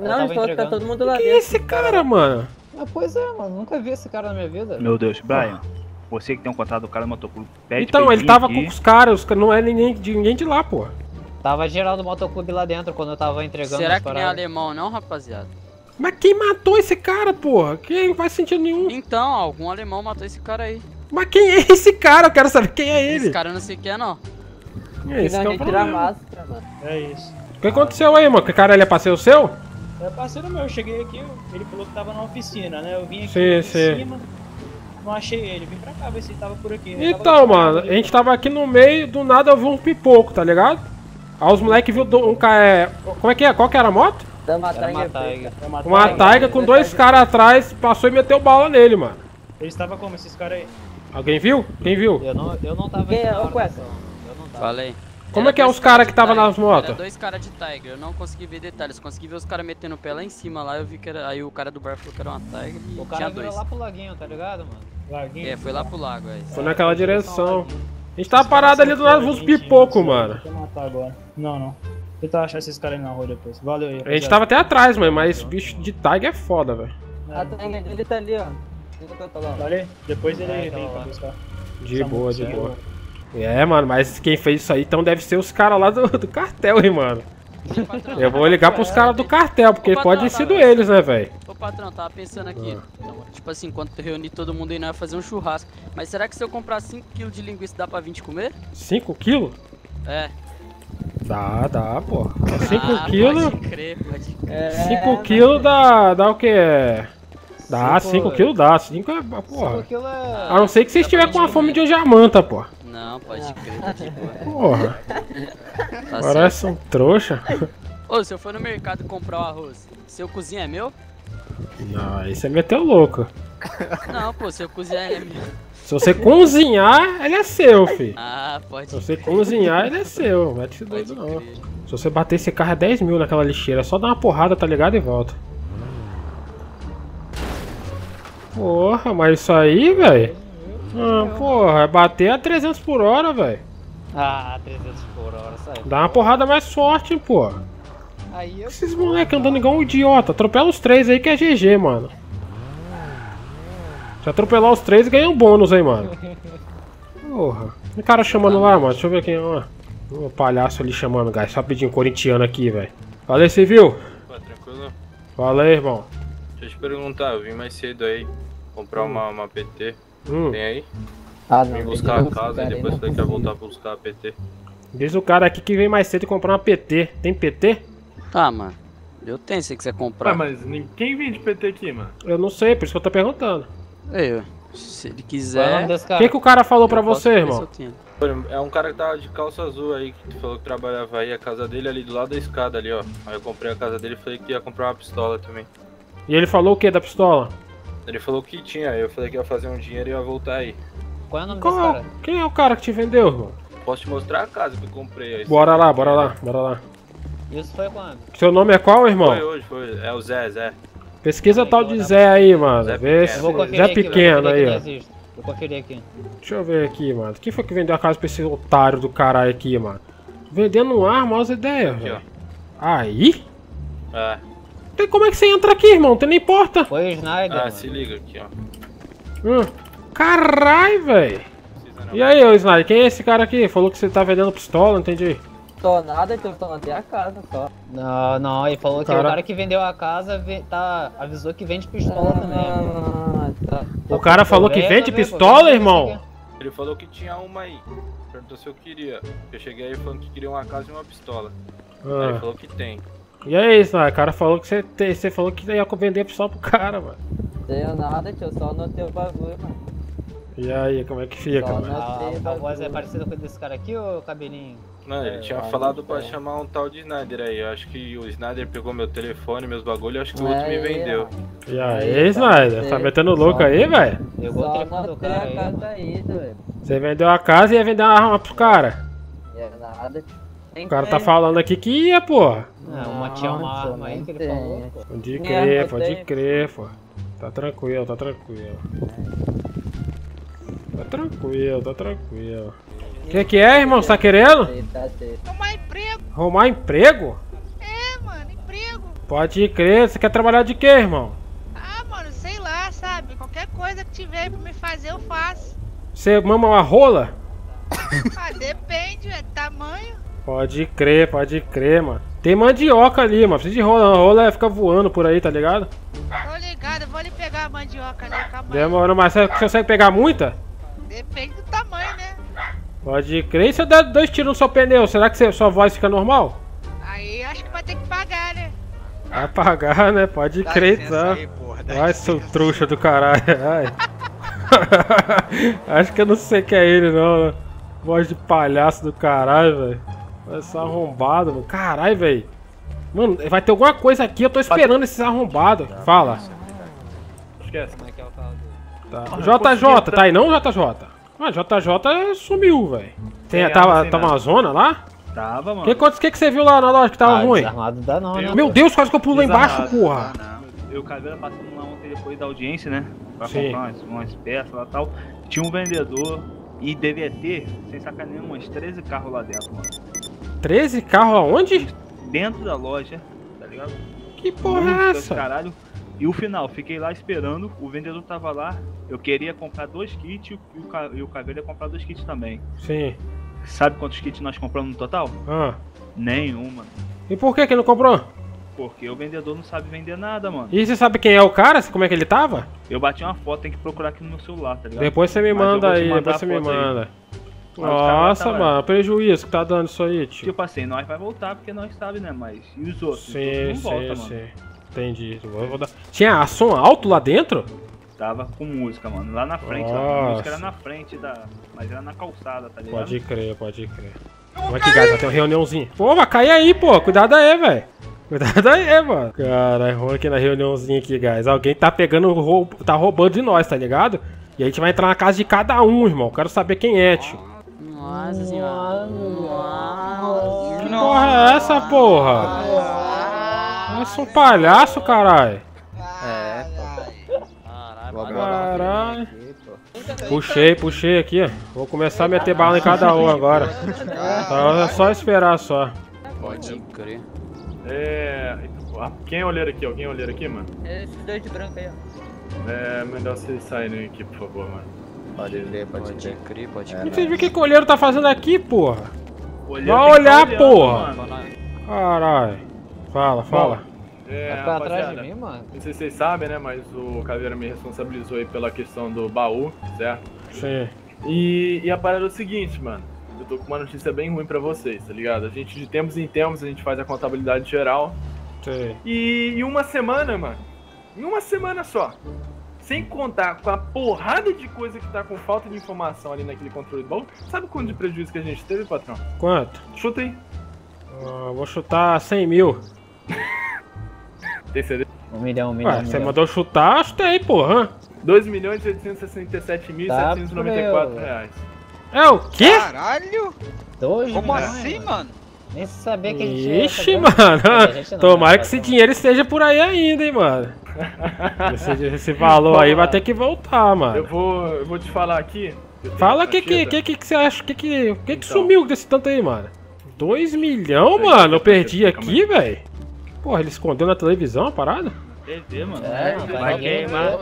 Não, então tá todo mundo lá dentro. Que é esse cara, mano? Ah, pois é, mano. Nunca vi esse cara na minha vida. Meu Deus, Brian. Você que tem um contato do cara do motoclube, pede. Então, ele tava com os caras. Não é ninguém de lá, pô. Tava geral do motoclube lá dentro quando eu tava entregando as paradas. Será que não é alemão não, rapaziada? Mas quem matou esse cara, porra? Quem não faz sentido nenhum. Então, algum alemão matou esse cara aí. Mas quem é esse cara? Eu quero saber quem é ele. Esse cara eu não sei quem é, não. Esse cara é o problema. É isso. O que aconteceu aí, mano? Que cara, ele é parceiro seu? É parceiro meu. Eu cheguei aqui, ele falou que tava na oficina, né? Eu vim aqui em cima, não achei ele. Vim pra cá, ver se ele tava por aqui. Então, mano, a gente tava aqui no meio, do nada eu vi um pipoco, tá ligado? Aí os moleques viram um cara... Como é que é? Qual que era a moto? Uma taiga com dois caras atrás, passou e meteu bala nele, mano. Eles estavam como esses caras aí? Alguém viu? Quem viu? Eu não tava. Quem é? Falei. Como é que é os caras que tava nas motos? Era dois caras de taiga, eu não consegui ver detalhes. Consegui ver os caras metendo o pé lá em cima lá, eu vi que era. Aí o cara do bar falou que era uma taiga. O cara veio lá pro laguinho, tá ligado, mano? Laguinho? É, foi lá pro lago, aí. Foi naquela direção. A gente tava parado ali do lado dos pipocos, mano. Não. Tentar achar esses caras aí na rua depois. Valeu aí. A gente tava até atrás, mano, mas bicho de tag é foda, velho. A tag dele tá ali, ó. Tá ali? Depois ele vem pra buscar. De boa. É, mano, mas quem fez isso aí então deve ser os caras lá do cartel, hein, mano. Eu vou ligar pros caras do cartel, porque pode ter sido eles, né, velho? Ô, patrão, tava pensando aqui. Tipo assim, quando eu reunir todo mundo aí, nós ia fazer um churrasco. Mas será que se eu comprar 5 kg de linguiça dá pra 20 comer? 5 kg? É. Dá, pô. 5 kg. Pode crer, pode crer. 5 kg dá o quê? Dá, 5 kg dá. 5 é, porra. 5 kg é... A não ser que vocês estiverem com uma fome de uma jamanta, pô. Não, pode crer, pode crer. Porra. Tá parece certo. Um trouxa. Ô, se eu for no mercado comprar o arroz, seu cozinho é meu? Não, isso é meteu louco. Não, pô, seu cozinho é meu. Se você cozinhar, ele é seu, filho. Ah, pode. Se você cozinhar, ele é seu. Não é de ser doido, não. Se você bater esse carro é 10 mil naquela lixeira. É só dar uma porrada, tá ligado? E volta. Porra, mas isso aí, velho. Ah, porra, bater a 300 por hora, velho. Ah, 300 por hora, sai. Dá uma porrada mais forte, porra. Esses moleques andando igual um idiota. Atropela os 3 aí que é GG, mano. Se atropelar os 3 e ganha um bônus aí, mano. Porra. O cara chamando lá, mano. Deixa eu ver quem é lá. O palhaço ali chamando, guys. Rapidinho, corintiano aqui, velho. Fala aí, civil. Pô, tranquilo? Fala aí, irmão. Deixa eu te perguntar. Eu vim mais cedo aí comprar uma PT. Tem aí? Ah, não. Vim buscar a casa e depois você quer voltar pra buscar a PT. Diz o cara aqui que vem mais cedo e comprar uma PT. Tem PT? Tá, mano. Eu tenho, se você quiser comprar. Ah, mas ninguém vende PT aqui, mano. Eu não sei, por isso que eu tô perguntando. Eu, se ele quiser... O que que o cara falou pra você, irmão? É um cara que tá de calça azul aí, que falou que trabalhava aí, a casa dele ali do lado da escada ali, ó. Aí eu comprei a casa dele e falei que ia comprar uma pistola também. E ele falou o que da pistola? Ele falou que tinha, eu falei que ia fazer um dinheiro e ia voltar aí. Qual é o nome desse cara? Quem é o cara que te vendeu, irmão? Posso te mostrar a casa que eu comprei aí. Bora lá, bora lá, bora lá. Isso foi quando? Seu nome é qual, irmão? Foi hoje, foi. É o Zé, Zé. Pesquisa tal de Zé aí, mano. Zé Pequeno, Zé Pequeno aí, ó. Vou conferir aqui. Deixa eu ver aqui, mano. Quem foi que vendeu a casa pra esse otário do caralho aqui, mano? Vendendo um arma, olha as ideias, velho. Aí? É. Então como é que você entra aqui, irmão? Não tem nem porta. Foi o Snyder. Ah, mano, se liga aqui, ó. Caralho, velho. E aí, ô Snyder, quem é esse cara aqui? Falou que você tá vendendo pistola, entendi. Tô nada, então tô até a casa só. Não, não, ele falou que o cara que vendeu a casa avisou que vende pistola também. O cara falou que vende pistola, irmão? Ele falou que tinha uma aí. Perguntou se eu queria. Eu cheguei aí falando que queria uma casa e uma pistola. Aí ele falou que tem. E é isso, né? O cara falou que você falou que ia vender a pistola pro cara, mano. Tenho nada, tio, só anotei o bagulho, mano. E aí, como é que fica, mano? A voz é parecida com a desse cara aqui, ô cabelinho? Mano, ele tinha falado pra chamar um tal de Snyder aí. Eu acho que o Snyder pegou meu telefone, meus bagulho, eu acho que o outro me vendeu. E aí, Snyder? Tá metendo louco aí, velho? Pegou o telefone do cara aí. Você vendeu a casa e ia vender uma arma pro cara? É nada. O cara tá falando aqui que ia, porra. Não, tinha uma arma aí que ele falou. Pode crer, pode crer, pô. Tá tranquilo, tá tranquilo. Tá tranquilo, tá tranquilo. O que é, irmão? Você tá querendo? Arrumar emprego. Arrumar emprego? É, mano, emprego. Pode crer. Você quer trabalhar de quê, irmão? Ah, mano, sei lá, sabe? Qualquer coisa que tiver pra me fazer, eu faço. Você mama uma rola? Ah, depende, é tamanho. Pode crer, mano. Tem mandioca ali, mano. Precisa de rola. A rola fica voando por aí, tá ligado? Tô ligado, eu vou ali pegar a mandioca ali. Demorou, mas você consegue pegar muita? Depende do tamanho, né? Pode crer. E se eu der 2 tiros no seu pneu, será que sua voz fica normal? Aí acho que vai ter que pagar, né? Vai pagar, né? Pode crer, tá? Ai, seu trouxa do caralho. Ai. Acho que eu não sei que é ele, não. Né? Voz de palhaço do caralho, velho. Vai ser arrombado, mano. Caralho, velho. Mano, vai ter alguma coisa aqui. Eu tô esperando esses arrombados. Fala. Esquece. Como é que é o tal do... Tá. JJ, tá aí não, JJ? Ah, JJ sumiu, velho. Tava uma zona lá? Tava, mano. Que você viu lá na loja que tava ruim? Desarmado dá não, né? Meu Deus, quase que eu pulo lá embaixo, porra. Eu caveira passando lá ontem depois da audiência, né? Pra comprar umas peças lá e tal. Tinha um vendedor e devia ter, sem sacanagem, uns 13 carros lá dentro, mano. 13 carros aonde? Dentro da loja, tá ligado? Que porra é essa? Caralho. E o final, fiquei lá esperando, o vendedor tava lá, eu queria comprar 2 kits e o Caveira ia comprar 2 kits também. Sim. Sabe quantos kits nós compramos no total? Nenhuma. E por que que não comprou? Porque o vendedor não sabe vender nada, mano. E você sabe quem é o cara? Como é que ele tava? Eu bati uma foto, tem que procurar aqui no meu celular, tá ligado? Depois você me manda aí, depois você me manda. Nossa, mano, prejuízo que tá dando isso aí, tio. Tipo assim, nós vai voltar porque nós sabe, né, mas e os outros? Sim, sim, sim. Entendi. Vou dar... Tinha som alto lá dentro? Tava com música, mano. Lá na frente, lá, a música era na frente da... Mas era na calçada, tá ligado? Pode crer, pode crer. Vai que gás, vai ter uma reuniãozinha. Pô, vai cair aí, pô. Cuidado aí, velho. Cuidado aí, mano. Caralho, rola aqui na reuniãozinha aqui, guys. Alguém tá pegando, tá roubando de nós, tá ligado? E a gente vai entrar na casa de cada um, irmão. Quero saber quem é, tio. Nossa senhora. Que porra é essa, porra? Parece um palhaço, caralho. É, pô. Caralho. Puxei aqui, ó. Vou começar a meter bala em cada um agora. Então é só esperar, só. Pode crer. É... Quem é o olheiro aqui? Alguém é o olheiro aqui, mano? Esses 2 de branco aí, ó. É, melhor vocês saírem aqui, por favor, mano. Pode crer, pode crer, pode crer. Não sei o que o olheiro tá fazendo aqui, porra. Vai olhar, porra. Caralho. Fala. É, tá atrás de mim, mano? Não sei se vocês sabem, né, mas o Caveira me responsabilizou aí pela questão do baú, certo? Sim. E a parada é o seguinte, mano. Eu tô com uma notícia bem ruim pra vocês, tá ligado? A gente, de tempos em tempos, a gente faz a contabilidade geral. Sim. E em uma semana, mano. Em uma semana só. Sem contar com a porrada de coisa que tá com falta de informação ali naquele controle do baú. Sabe quanto de prejuízo que a gente teve, patrão? Quanto? Chuta aí. Vou chutar 100 mil. Tem CD? 1 milhão. Ué, você mandou chutar, chutei, porra. 2.867.794 reais. É o quê? Caralho! 2 Como milhões, assim, mano? Nem sabia que a gente ia. Ixi, mano. Tomara que esse dinheiro esteja por aí ainda, hein, mano. Esse valor aí vai ter que voltar, mano. Eu vou te falar aqui. Fala o que você acha, que sumiu desse tanto aí, mano? 2 milhões, mano, eu perdi aqui, velho. Porra, ele escondeu na televisão a parada? TV, mano. É, vai queimar.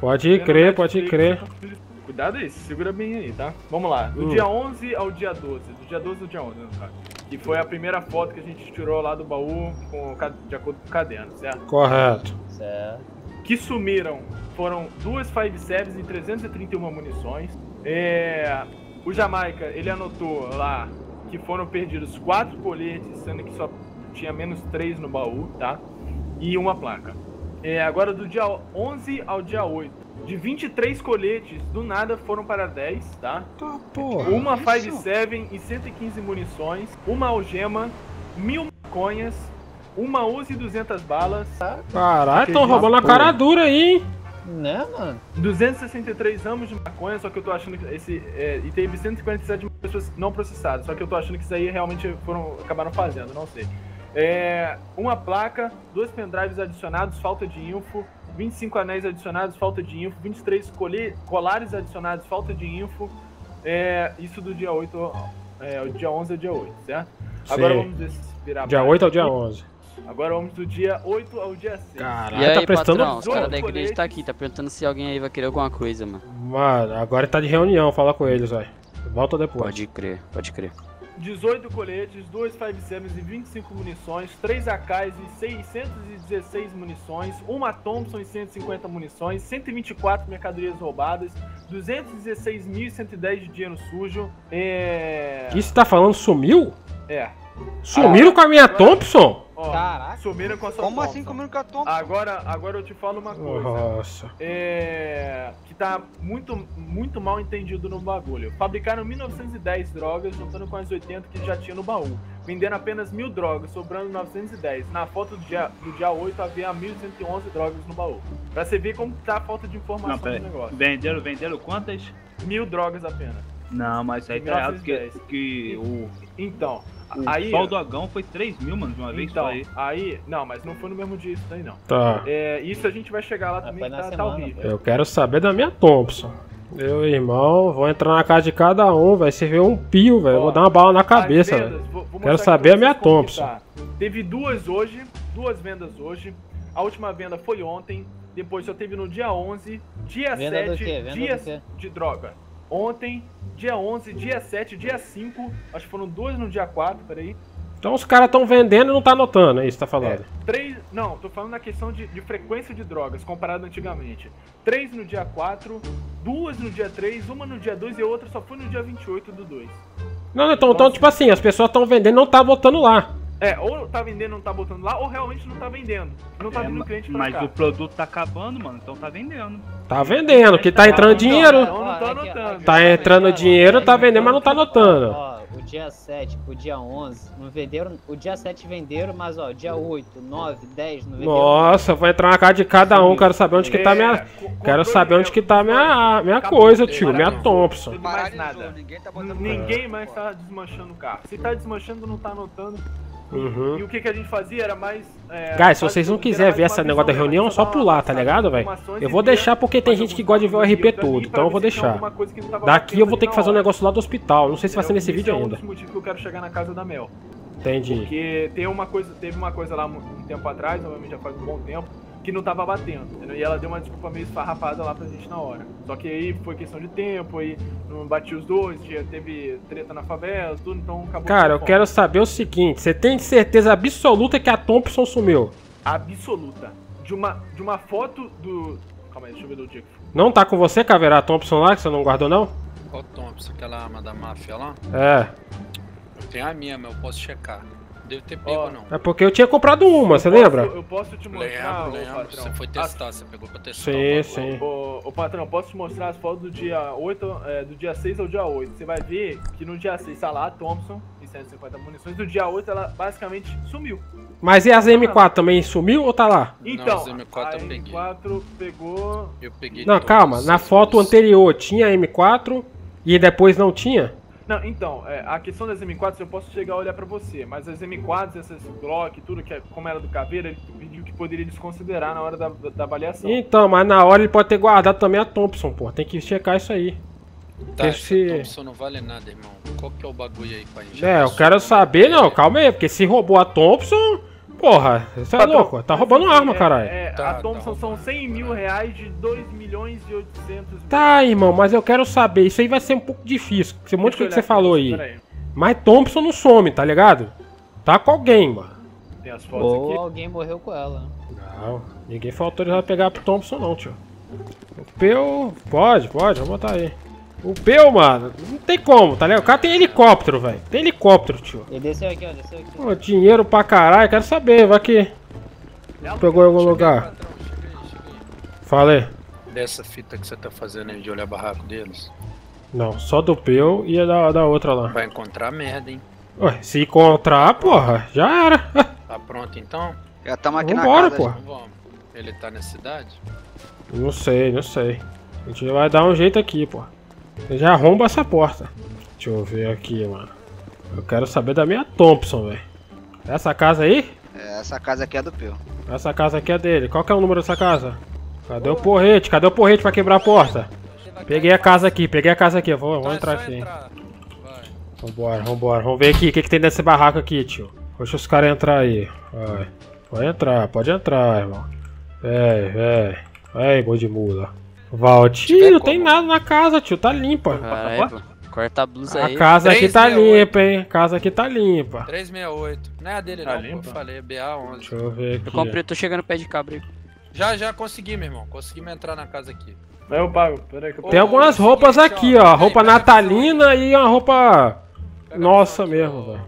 Pode crer, pode crer. Cuidado aí, segura bem aí, tá? Vamos lá, do dia 11 ao dia 12. Do dia 12 ao dia 11, cara. Que foi a primeira foto que a gente tirou lá do baú com, de acordo com o caderno, certo? Correto. Certo. Que sumiram foram 2 5-7s e 331 munições. O Jamaica, ele anotou lá que foram perdidos 4 coletes, sendo que só tinha menos 3 no baú, tá? E uma placa. Agora, do dia 11 ao dia 8. De 23 coletes, do nada foram para 10, tá? Tá, porra. Uma 5-7 e 115 munições, uma algema, 1000 maconhas, uma Uzi e 200 balas. Caralho, estão roubando a cara dura aí, hein? Né, mano? 263 ramos de maconha, só que eu tô achando que esse... e teve 147 pessoas não processadas, só que eu tô achando que isso aí realmente acabaram fazendo, não sei. Uma placa, 2 pendrives adicionados, falta de info. 25 anéis adicionados, falta de info. 23 colares adicionados, falta de info. Isso do dia 8, o dia 11 ao dia 8, certo? Sim. Agora vamos virar dia 8 ao dia 11. Agora vamos do dia 8 ao dia 6. Caralho, e aí, tá prestando... patrão, os caras da igreja tá aqui, tá perguntando se alguém aí vai querer alguma coisa, mano. Mano, agora tá de reunião, fala com eles, velho. Volta depois. Pode crer, pode crer. 18 coletes, 2 5-7s e 25 munições, 3 AKs e 616 munições, uma Thompson e 150 munições, 124 mercadorias roubadas, 216.110 de dinheiro sujo. Isso tá falando sumiu? Sumiram com a minha Thompson? Caraca. Sumiram com a sua Thompson. Como assim sumiram com a Thompson? Agora eu te falo uma coisa. Nossa. Que tá muito, muito mal entendido no bagulho. Fabricaram 1910 drogas, juntando com as 80 que já tinha no baú. Vendendo apenas 1000 drogas, sobrando 910. Na foto do dia 8 havia 1111 drogas no baú. Pra você ver como tá a falta de informação do negócio. Venderam quantas? 1000 drogas apenas. Não, mas isso aí tá errado que o... Então... O pau do Agão foi 3.000, mano, de uma vez só aí. Não, mas não foi no mesmo dia isso daí, não. Tá. Isso a gente vai chegar lá também, tá horrível. Eu quero saber da minha Thompson. Meu irmão, vou entrar na casa de cada um, vai servir um pio, velho. Vou dar uma bala na cabeça, velho. Quero saber a minha Thompson. Teve 2 vendas hoje. A última venda foi ontem. Depois só teve no dia 11, dia 7, dias de droga. Ontem, dia 11, dia 7, dia 5, acho que foram 2 no dia 4, peraí. Então os caras estão vendendo e não tá anotando, é isso que tá falando? 3, não, tô falando na questão de frequência de drogas, comparado antigamente. 3 no dia 4, 2 no dia 3, 1 no dia 2 e outra só foi no dia 28 do 2. Não, então tipo assim, as pessoas estão vendendo e não tá botando lá. Ou tá vendendo e não tá botando lá, ou realmente não tá vendendo. Não tá vindo cliente pra cá. Mas o produto tá acabando, mano, então tá vendendo. Tá vendendo, porque tá entrando dinheiro. Não tá anotando. Tá entrando dinheiro, tá vendendo, mas não tá anotando. Ó, o dia 7 pro dia 11, não venderam. O dia 7 venderam, mas ó, dia 8, 9, 10, não venderam. Nossa, vou entrar na casa de cada um, quero saber onde que tá minha... Quero saber onde que tá minha coisa, tio, minha Thompson. Mais nada. Ninguém mais tá desmanchando o carro. Se tá desmanchando, não tá anotando. Uhum. E o que a gente fazia era mais... Guys, se vocês não quiserem ver esse negócio da reunião, só pular, tá ligado, velho? Eu vou deixar porque tem gente que gosta de ver o RP todo, então eu vou deixar. Daqui eu vou ter que fazer um negócio lá do hospital, não sei se vai ser nesse vídeo ainda. Esse é um dos motivos que eu quero chegar na casa da Mel. Entendi. Porque teve uma coisa lá um tempo atrás, obviamente já faz um bom tempo, que não tava batendo, entendeu? E ela deu uma desculpa meio esfarrapada lá pra gente na hora. Só que aí foi questão de tempo, aí não bati os dois, teve treta na favela, tudo, então acabou. Cara, eu quero saber o seguinte, você tem certeza absoluta que a Thompson sumiu? Absoluta. De uma foto do... Calma aí, deixa eu ver do dia. Não tá com você, Caveira, a Thompson lá, que você não guardou, não? Qual Thompson? Aquela arma da máfia lá? Eu tenho a minha, mas eu posso checar. devo ter pego, não. É porque eu tinha comprado uma, você lembra? Eu posso te mostrar, lembro, patrão. Você foi testar, você pegou pra testar. Sim, sim. Ô, patrão, posso te mostrar as fotos do dia 8, do dia 6 ao dia 8. Você vai ver que no dia 6 tá lá a Thompson e 150 munições. No dia 8 ela basicamente sumiu. Mas e as M4 também sumiu ou tá lá? Então, não, as M4 eu peguei. A M4 pegou... Eu peguei... Não, calma, na foto anterior tinha M4 e depois não tinha? Não, então, a questão das M4s eu posso chegar a olhar pra você, mas as M4s, essas Glock, tudo que é, como era do Caveira, ele pediu que poderia desconsiderar na hora da avaliação. Então, mas na hora ele pode ter guardado também a Thompson, pô, tem que checar isso aí. Tá, essa Thompson não vale nada, irmão. Qual que é o bagulho aí pra gente? É, eu quero saber, não, calma aí, porque se roubou a Thompson, porra, você é louco, tá roubando arma, caralho. A Thompson são 100 mil reais de 2 milhões e 800 mil. Tá, irmão, mas eu quero saber, isso aí vai ser um pouco difícil, esse monte de coisa que você falou aí. Mas Thompson não some, tá ligado? Tá com alguém, mano. Tem as fotos aqui. Ou alguém morreu com ela. Não, ninguém foi autorizado a pegar pro Thompson não, tio. O Peu, pode, vamos botar aí. O Peu, mano, não tem como, tá ligado? O cara tem helicóptero, velho. Tem helicóptero, tio. Ele desceu aqui, ó, desceu aqui. Pô, dinheiro pra caralho, quero saber, vai que... Pegou em algum lugar. Falei. Dessa fita que você tá fazendo aí de olhar barraco deles? Não, só do Peu e da outra lá. Vai encontrar merda, hein? Ué, se encontrar, porra, já era. Tá pronto, então? Já estamos aqui na casa, porra. Ele tá na cidade? Não sei. A gente vai dar um jeito aqui, porra. Você já arromba essa porta. Deixa eu ver aqui, mano. Eu quero saber da minha Thompson, velho. Essa casa aí? Essa casa aqui é do Peu. Essa casa aqui é dele. Qual que é o número dessa casa? Cadê o porrete? Cadê o porrete pra quebrar a porta? Peguei a casa aqui. Vou entrar aqui. Vambora. Vamos ver aqui. O que tem nesse barraco aqui, tio? Deixa os caras entrar aí. Vai. Pode entrar, irmão. Véi, boi de mula. Valtinho, não tem nada na casa, tio, tá limpa. Caramba, corta a blusa aí. A casa aqui tá limpa, hein? A casa aqui tá limpa. 368. Não é a dele, não. Eu falei, BA11. Deixa eu ver aqui. Eu comprei, tô chegando pé de cabra. Já consegui, meu irmão. Conseguimos entrar na casa aqui. Eu pago, peraí. Tem algumas roupas aqui, ó. Roupa natalina e uma roupa nossa mesmo, velho.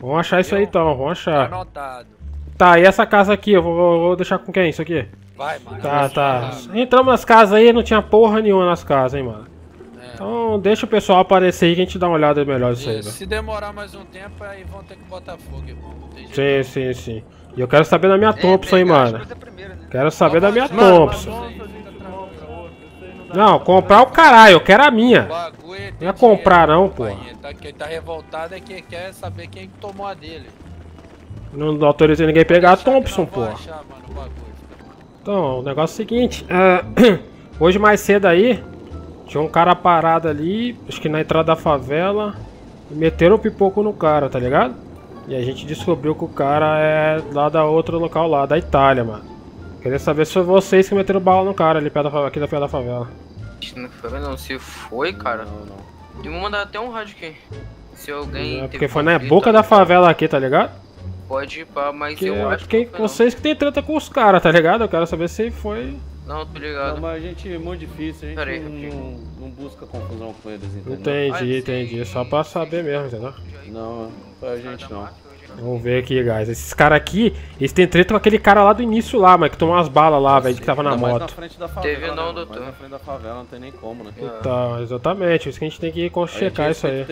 Vamos achar isso aí então, vamos achar. Anotado. Tá, e essa casa aqui, eu vou deixar com quem isso aqui? Vai, mano. Tá. Entramos nas casas aí, não tinha porra nenhuma nas casas, hein, mano. Então deixa o pessoal aparecer aí que a gente dá uma olhada melhor disso aí. Se demorar mais um tempo, aí vão ter que botar fogo, irmão. Sim. E eu quero saber da minha Thompson, hein, mano. Primeiro, né? Quero saber da minha Thompson. Não, comprar o caralho, eu quero a minha. Não é comprar não, porra. Quem tá revoltado é quem quer saber quem tomou a dele. Não autorizei ninguém a pegar a Thompson, porra. Então, o negócio é o seguinte, hoje mais cedo aí, tinha um cara parado ali, acho que na entrada da favela, e meteram o pipoco no cara, tá ligado? E a gente descobriu que o cara é lá da outra local lá, da Itália, mano. Queria saber se foi vocês que meteram bala no cara ali, aqui da perto da favela. Não foi não, se foi, cara. Não. Eu vou mandar até um rádio aqui, se alguém... porque foi na boca da favela aqui, tá ligado? Pode ir pra, mas que eu acho que vocês que tem treta com os caras, tá ligado? Eu quero saber se foi... Não, tô ligado. Não, mas a gente é muito difícil, a gente não busca confusão com eles, entendeu? Entendi. Só pra saber mesmo, entendeu? Não, pra gente não. Vamos ver aqui, guys. Esses caras aqui, eles tem treta com aquele cara lá do início lá, mano, que tomou umas balas lá, velho, que tava na moto. Na frente da favela, teve não, doutor. Mas na frente da favela não tem nem como, né? Então, exatamente. Isso que a gente tem que checar isso aí.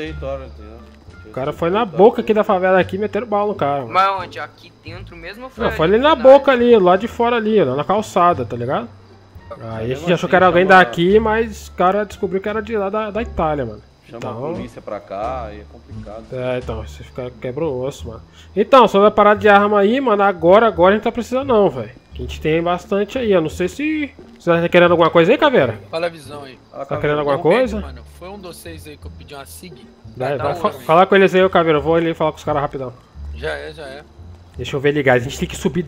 O cara foi na boca aqui da favela aqui e meteram bala no cara. Mano. Mas onde? Aqui dentro mesmo ou foi? Não, foi ali na boca ali, lá de fora ali, lá na calçada, tá ligado? Aí a gente achou que era alguém daqui, mas o cara descobriu que era de lá da Itália, mano. Chama a polícia pra cá e é complicado. Então, você fica quebra o osso, mano. Então, sobre a parada de arma aí, mano, agora a gente tá precisando não, velho. A gente tem bastante aí, eu não sei se... Você tá querendo alguma coisa aí, Caveira? Fala a visão aí. Tá querendo alguma coisa? Mano, foi um de vocês aí que eu pedi uma SIG. Vai falar com eles aí, Caveira. Eu vou ali falar com os caras rapidão. Já é. Deixa eu ver, ligar. A gente tem que subir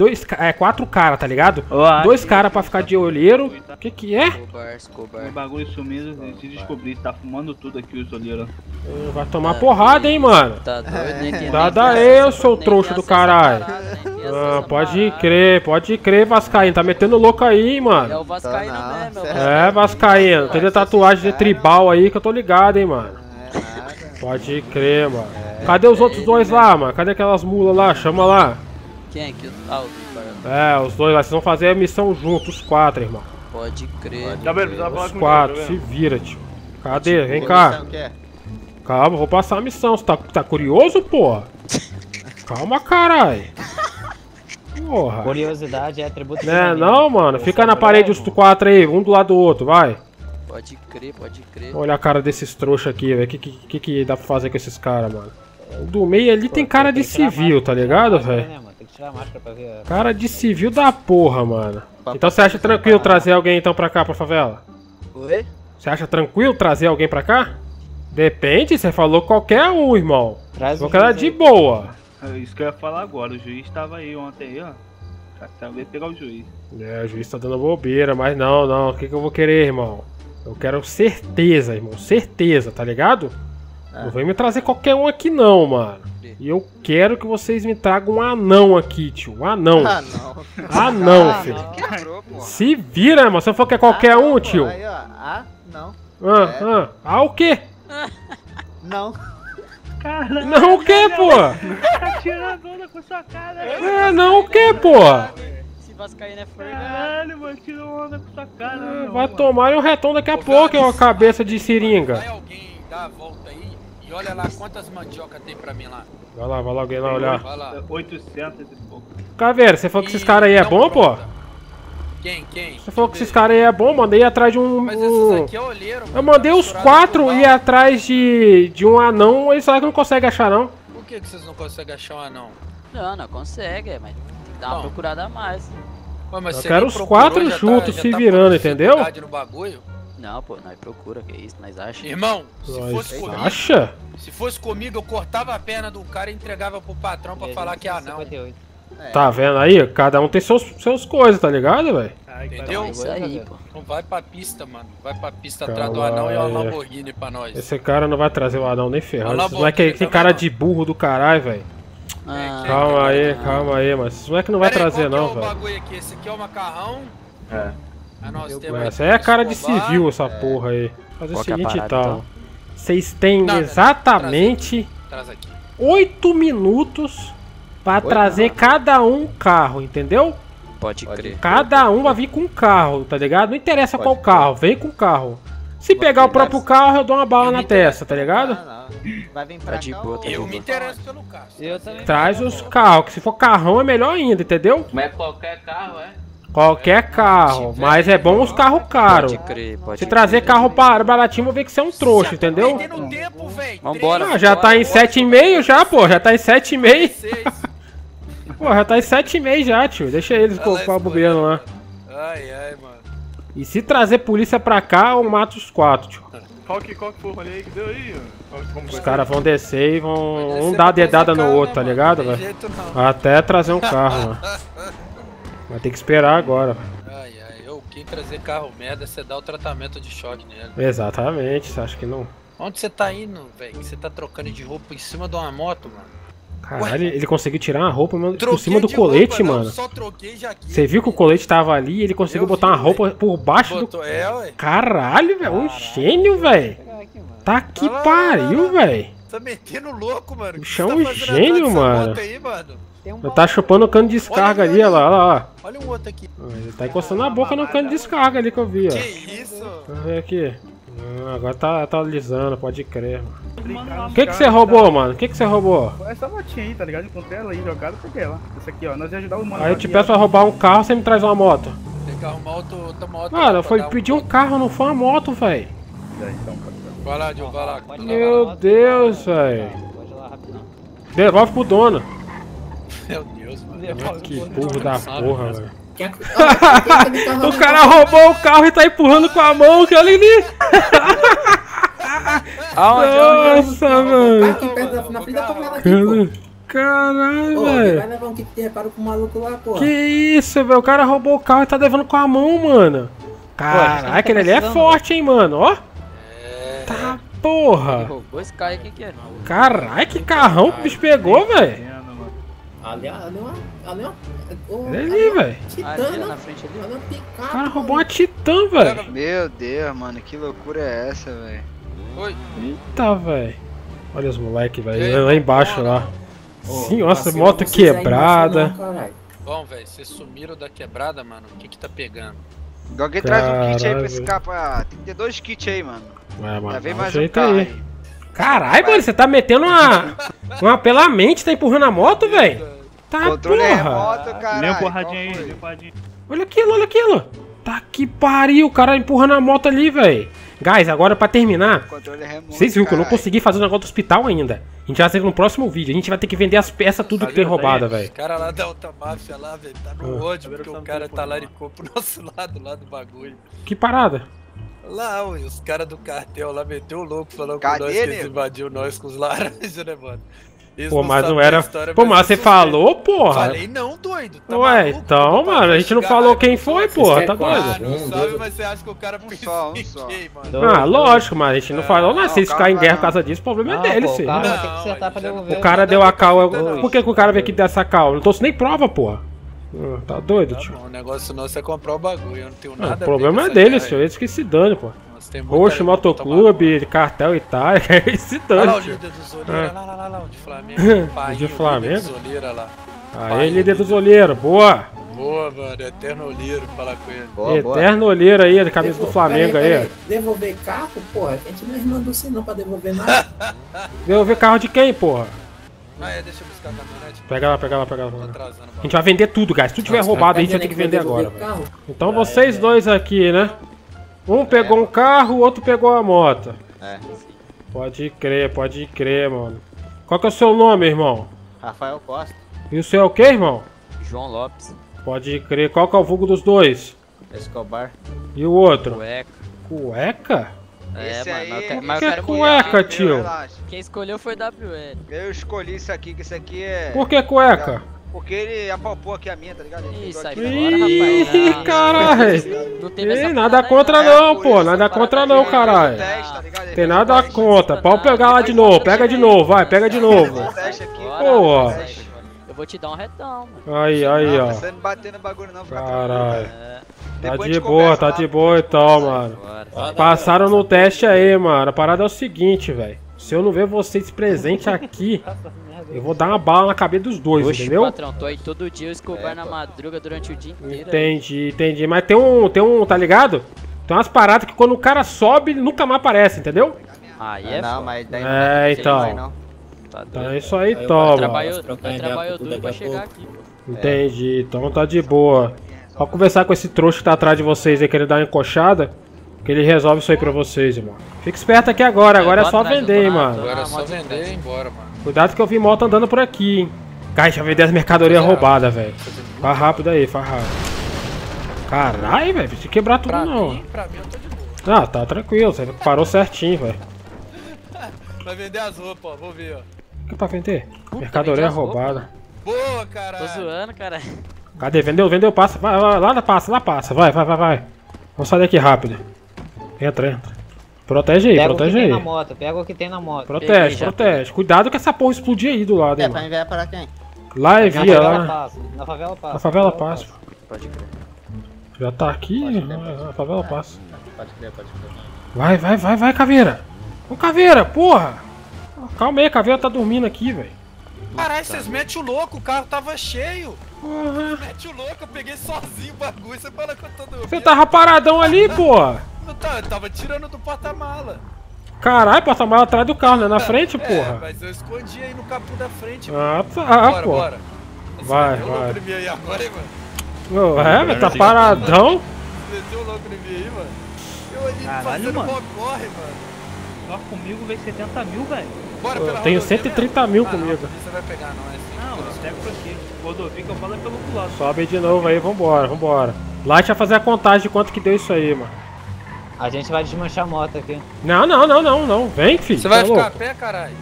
4 caras, tá ligado? Olá, 2 caras pra ficar de olheiro. O que é? Escobar. O bagulho sumido, se descobrir, tá fumando tudo aqui os olheiros. Vai tomar porrada, hein, mano. Tá doido, hein? Daí eu sou o trouxa do caralho. Ah, pode crer, Vascaíno. Tá metendo louco aí, mano. É o Vascaíno mesmo, Vascaíno. Tem tatuagem de tribal aí que eu tô ligado, hein, mano. Pode crer, mano. Cadê os outros dois lá, mano? Cadê aquelas mulas lá? Chama lá. Quem é que é, os dois lá. Vocês vão fazer a missão juntos, os quatro, irmão. Pode crer. Tá bem, precisa falar com os quatro, se vira, tio. Cadê? Vem cá. Calma, vou passar a missão. Você tá curioso, porra? Calma, caralho. Porra. Curiosidade é atributo. Né, não, mano. Fica na parede os quatro aí, um do lado do outro, vai. Pode crer, pode crer. Olha a cara desses trouxas aqui, velho. O que dá pra fazer com esses caras, mano? O do meio ali tem cara de civil, tá ligado, velho? Tem que tirar a máscara pra ver. Cara de civil da porra, mano. Então você acha tranquilo trazer alguém então pra cá, pra favela? Oi? Você acha tranquilo trazer alguém pra cá? Depende, você falou qualquer um, irmão. Traz o cara de boa. É isso que eu ia falar agora, o juiz tava aí ontem, ó. Talvez pegar o juiz. É, o juiz tá dando bobeira, mas não, não. O que eu vou querer, irmão? Eu quero certeza, irmão. Certeza, tá ligado? Ah. Não vem me trazer qualquer um aqui, não, mano. E eu quero que vocês me tragam um anão aqui, tio. Um anão. Anão, filho. Quebrou, porra. Se vira, irmão. Se eu for que é qualquer um, pô, tio. Aí, ó. Não. O quê? Não. Caramba, não o que, pô? Tá tirando com sua cara. É, não o que, pô? Se vascaíno é forgado. Caralho, mano, tirou onda com sua cara. Vai tomar um retão daqui a pouco, é uma cabeça de seringa. Vai alguém dar a volta aí e olha lá quantas mandiocas tem pra mim lá. Vai lá alguém lá olhar. Vai lá. 800 e pouco. Caveira, você falou que esses caras aí é bom, pô? Quem? Você falou que esses caras aí é bom, mandei atrás de um... Mas esses aqui é olheiro, mano. Eu mandei os quatro ir atrás de um anão, eles falaram que não conseguem achar, não. Por que vocês não conseguem achar um anão? Não consegue, mas tem que dar uma procurada a mais. Mas eu quero os quatro juntos se virando, entendeu? No bagulho? Não, pô, nós procura, que isso, nós acha. Irmão, se fosse comigo, eu cortava a perna do cara e entregava pro patrão pra falar que é anão. É. Tá vendo aí? Cada um tem seus coisas, tá ligado, velho? Entendeu? É isso aí, pô. Então vai pra pista, mano. Vai pra pista atrás do anão e uma Lamborghini pra nós. Esse cara não vai trazer o anão nem ferrando. Esse moleque aí tem cara de burro do caralho, velho. Calma aí, mano. Esse moleque não vai trazer, não, velho. Esse aqui é o macarrão. É. Essa aí é cara de civil, essa porra aí. Fazer o seguinte e tal. Vocês têm exatamente 8 minutos. Pra trazer cada um carro, entendeu? Pode crer. Cada um vai vir com um carro, tá ligado? Não interessa qual carro, vem com o carro. Se pegar o próprio carro, eu dou uma bala na testa, tá ligado? Vai vir pra cá. Eu me interesso pelo carro. Traz os carros, que se for carrão é melhor ainda, entendeu? Mas qualquer carro, é? Qualquer carro, mas é bom os carros caros. Pode crer, pode crer. Se trazer carro baratinho, vou ver que você é um trouxa, entendeu? Vambora. Já tá em 7,5 já, pô. Já tá em 7,5. Pô, já tá em 7,5 já, tio. Deixa eles colocar o bobeiro lá. Ai, mano. E se trazer polícia pra cá, eu mato os quatro, tio. Qual que foi o rolê aí que deu aí, ó? Os caras vão descer e vão um dar dedada no outro, tá ligado, velho? Até trazer um carro, mano. Vai ter que esperar agora. Eu quem trazer carro merda, você dá o tratamento de choque nele. Exatamente, você acha que não? Onde você tá indo, velho? Você tá trocando de roupa em cima de uma moto, mano? Caralho, ele conseguiu tirar a roupa por cima do colete, mano. Você viu que o colete tava ali e ele conseguiu botar uma roupa por baixo do... Caralho, velho, um gênio, velho. Tá que pariu, velho. Tá metendo louco, mano. O bichão é um gênio, mano. Ele tá chupando o cano de descarga ali, olha lá. Olha o outro aqui. Ele tá encostando a boca no cano de descarga ali que eu vi, ó. Que isso? Deixa eu ver aqui. Agora tá alisando, pode crer, mano. O que você roubou, mano? O que você roubou? Essa motinha aí, tá ligado? Encontrei ela aí jogada, peguei ela. Essa aqui, ó, nós ia ajudar o mano. Aí eu te peço pra roubar um carro, você me traz uma moto. Tem que arrumar outra moto. Mano, eu fui pedir um carro, não foi uma moto, velho. Vai lá, Diogo, vai lá. Meu Deus, velho. Devolve pro dono. Meu Deus, mano. Que burro da porra, velho. O cara roubou o carro e tá empurrando com a mão, que olha ali. Nossa, mano. Aqui perto, na frente da favela aqui, pô. Caralho, velho. Vai levar um tipo de reparo pro maluco lá, pô. Que isso, velho. O cara roubou o carro e tá levando com a mão, mano. Caraca, aquele ali é forte, hein, mano. Ó. Tá, porra. Roubou esse carro aqui, que é? Caralho, que carrão que o bicho pegou, velho. Ali, velho. O cara roubou uma Titã, velho. Meu Deus, mano, que loucura é essa, velho? Eita, velho. Olha os moleque, velho. Lá embaixo, lá. Sim, nossa, moto quebrada. Bom, velho, vocês sumiram da quebrada, mano. O que que tá pegando? Alguém traz um kit aí pra esse capa. Tem que ter 2 kits aí, mano. É, mano. Já vem mais um carro aí. Caralho, mano, você tá metendo uma pela mente, tá empurrando a moto, velho? Tá, porra. Deu porradinha aí, deu porradinha. Olha aquilo, olha aquilo. Tá que pariu, o cara empurrando a moto ali, velho. Guys, agora pra terminar, vocês viram que eu não consegui fazer o negócio do hospital ainda. A gente vai fazer no próximo vídeo, a gente vai ter que vender as peças, tudo que tem roubada, velho. Os caras lá da alta máfia lá, velho, tá no ódio, porque o cara tá laricou pro nosso lado, lá do bagulho. Que parada? Lá, os caras do cartel lá meteu o louco, falando com nós que eles invadiu nós com os laranjas, né, mano? Pô, mas não era... Pô, mas você falou, porra. Falei não, doido. Ué, então, mano, a gente não falou quem foi, porra, tá doido? Não sabe, mas você acha que o cara foi só, mano. Ah, lógico, mas a gente não falou, não, se eles ficarem em guerra por causa disso, o problema é dele, filho. O cara deu a cal... Por que o cara veio aqui dar essa cal? Não trouxe nem prova, porra. Tá doido, tio? O negócio nosso é comprar o bagulho, eu não tenho nada a ver. O problema é deles, filho, eles que se dane, porra. Roxo, Motoclube, Cartel Itália, é esse dano. Olha lá o líder do Zoleira, lá, o de Flamengo. Pai, de Flamengo? Zoleira, lá. Aí, líder do Zoleiro, boa. Boa, mano, Eterno Olheiro, falar com ele. Boa, Eterno Olheiro aí, de camisa do Flamengo aí. Devolver carro, porra? A gente não mandou você não pra devolver nada. Devolver carro de quem, porra? Ah, é, deixa eu buscar a caminhonete. Pega lá. A gente vai vender tudo, guys. Se tudo tiver roubado, a gente vai ter que vender agora. Então vocês dois aqui, né? Um pegou um carro, o outro pegou a moto. É. Pode crer, mano. Qual que é o seu nome, irmão? Rafael Costa. E o seu é o quê, irmão? João Lopes. Pode crer. Qual que é o vulgo dos dois? Escobar. E o outro? Cueca. Cueca? É, esse mano. Aí, mas que é cueca, tio? Relaxa. Quem escolheu foi WL. Eu escolhi isso aqui, que isso aqui é... Por que cueca? Porque ele apalpou aqui a minha, tá ligado? Ele isso, aí fora, rapaz. Ih, caralho. Não teve essa nada contra não, pô. Nada contra não, caralho. Tem nada contra. Pode pegar lá de novo. Pega de novo, vai. Pega de novo. Pô. Eu vou te dar um retão, mano. Aí, ó. Você não bater no bagulho não, caralho. Tá de boa então, mano. Passaram no teste aí, mano. A parada é o seguinte, velho. Se eu não ver vocês presentes aqui... Eu vou dar uma bala na cabeça dos dois, oxe, entendeu? Patrão, tô aí todo dia, eu escobar na madruga durante o dia inteiro. Entendi. Mas tem um, tá ligado? Tem umas paradas que quando o cara sobe, ele nunca mais aparece, entendeu? Ah, é? Não, mas daí não é então. Não. Tá doido. Então é isso aí, toma. Trabalhou duro pra chegar aqui, pô. Entendi, então tá de boa. Só conversar com esse trouxa que tá atrás de vocês aí, querendo dar uma encoxada. Que ele resolve isso aí pra vocês, irmão. Fica esperto aqui agora é só vender, hein, mano. Agora é só vender e ir embora, mano. Cuidado que eu vi moto andando por aqui, hein. Cara, já vendeu as mercadorias roubadas, velho. Faz rápido aí, faz rápido. Caralho, velho, preciso quebrar tudo não. Pra mim eu tô de boa. Ah, tá tranquilo, você parou certinho, velho. Vai vender as roupas, ó, vou ver, ó. O que é pra vender? Mercadoria roubada. Boa, caralho. Tô zoando, caralho. Cadê? Vendeu, passa. Vai, lá passa. Vai. Vamos sair daqui rápido. Entra. Protege aí. Pega o que tem na moto. Protege. Cuidado que essa porra explodir aí do lado, hein, mano. Pra enviar pra quem? Lá envia, lá. Na favela passa. Pode crer. Já tá aqui, na favela passa. Pode crer. Vai, Caveira. Ô, Caveira, porra. Calma aí, Caveira tá dormindo aqui, velho. Caralho, vocês metem o louco, o carro tava cheio. Uhum. Mete o louco, eu peguei sozinho o bagulho, você fala que eu tô dormindo. Você tava paradão ali, porra. Eu tava tirando do porta-mala. Caralho, porta-mala atrás do carro, né? Na frente, porra. Mas eu escondi aí no capô da frente. Ah, tá, bora, pô. Bora. Vai. Aí agora, hein, mano? Mas tá paradão. Meteu o louco em mim aí, mano. Eu ali fazendo corre, mano. Só comigo vem 70 mil, velho. Bora, eu tenho 130 mil comigo. Você vai pegar nós. Não, pega por aqui. Rodovia que eu falo é pelo outro lado. Sobe de novo aí, vambora. Lá a gente vai fazer a contagem de quanto que deu isso aí, mano. A gente vai desmanchar a moto aqui. Não. Vem, filho. Você vai ficar a pé, caralho.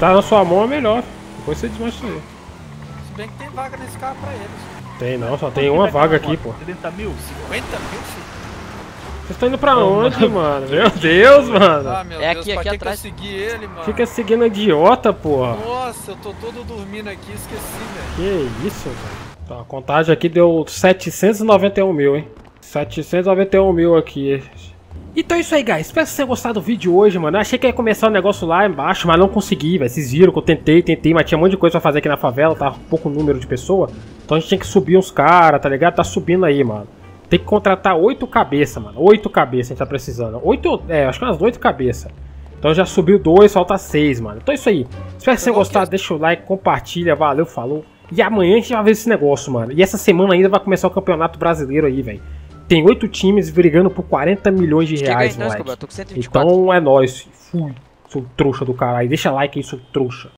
Tá na sua mão é melhor. Depois você desmancha isso aí. Se bem que tem vaga nesse carro pra eles. Tem não, só tem uma vaga aqui, pô. 30 mil? 50 mil, filho? Vocês estão indo pra onde, mano? Meu Deus, mano. Ah, meu Deus, aqui atrás. Eu segui ele, mano. Fica seguindo a idiota, porra. Nossa, eu tô todo dormindo aqui, esqueci, velho. Que isso, velho. Tá, a contagem aqui deu 791 mil, hein. 791 mil aqui. Então é isso aí, guys. Espero que vocês tenham gostado do vídeo hoje, mano. Eu achei que ia começar um negócio lá embaixo, mas não consegui, velho. Vocês viram que eu tentei, mas tinha um monte de coisa pra fazer aqui na favela, tá? Pouco número de pessoa. Então a gente tinha que subir uns caras, tá ligado? Tá subindo aí, mano. Tem que contratar 8 cabeças, mano. 8 cabeças a gente tá precisando. 8, acho que umas 8 cabeças. Então já subiu 2, falta 6, mano. Então é isso aí. Espero que vocês tenham gostado. Deixa o like, compartilha. Valeu, falou. E amanhã a gente vai ver esse negócio, mano. E essa semana ainda vai começar o Campeonato Brasileiro aí, velho. Tem 8 times brigando por 40 milhões de reais, moleque. Nós, tô com 124. Então é nóis. Fui, seu trouxa do caralho. Deixa like aí, seu trouxa.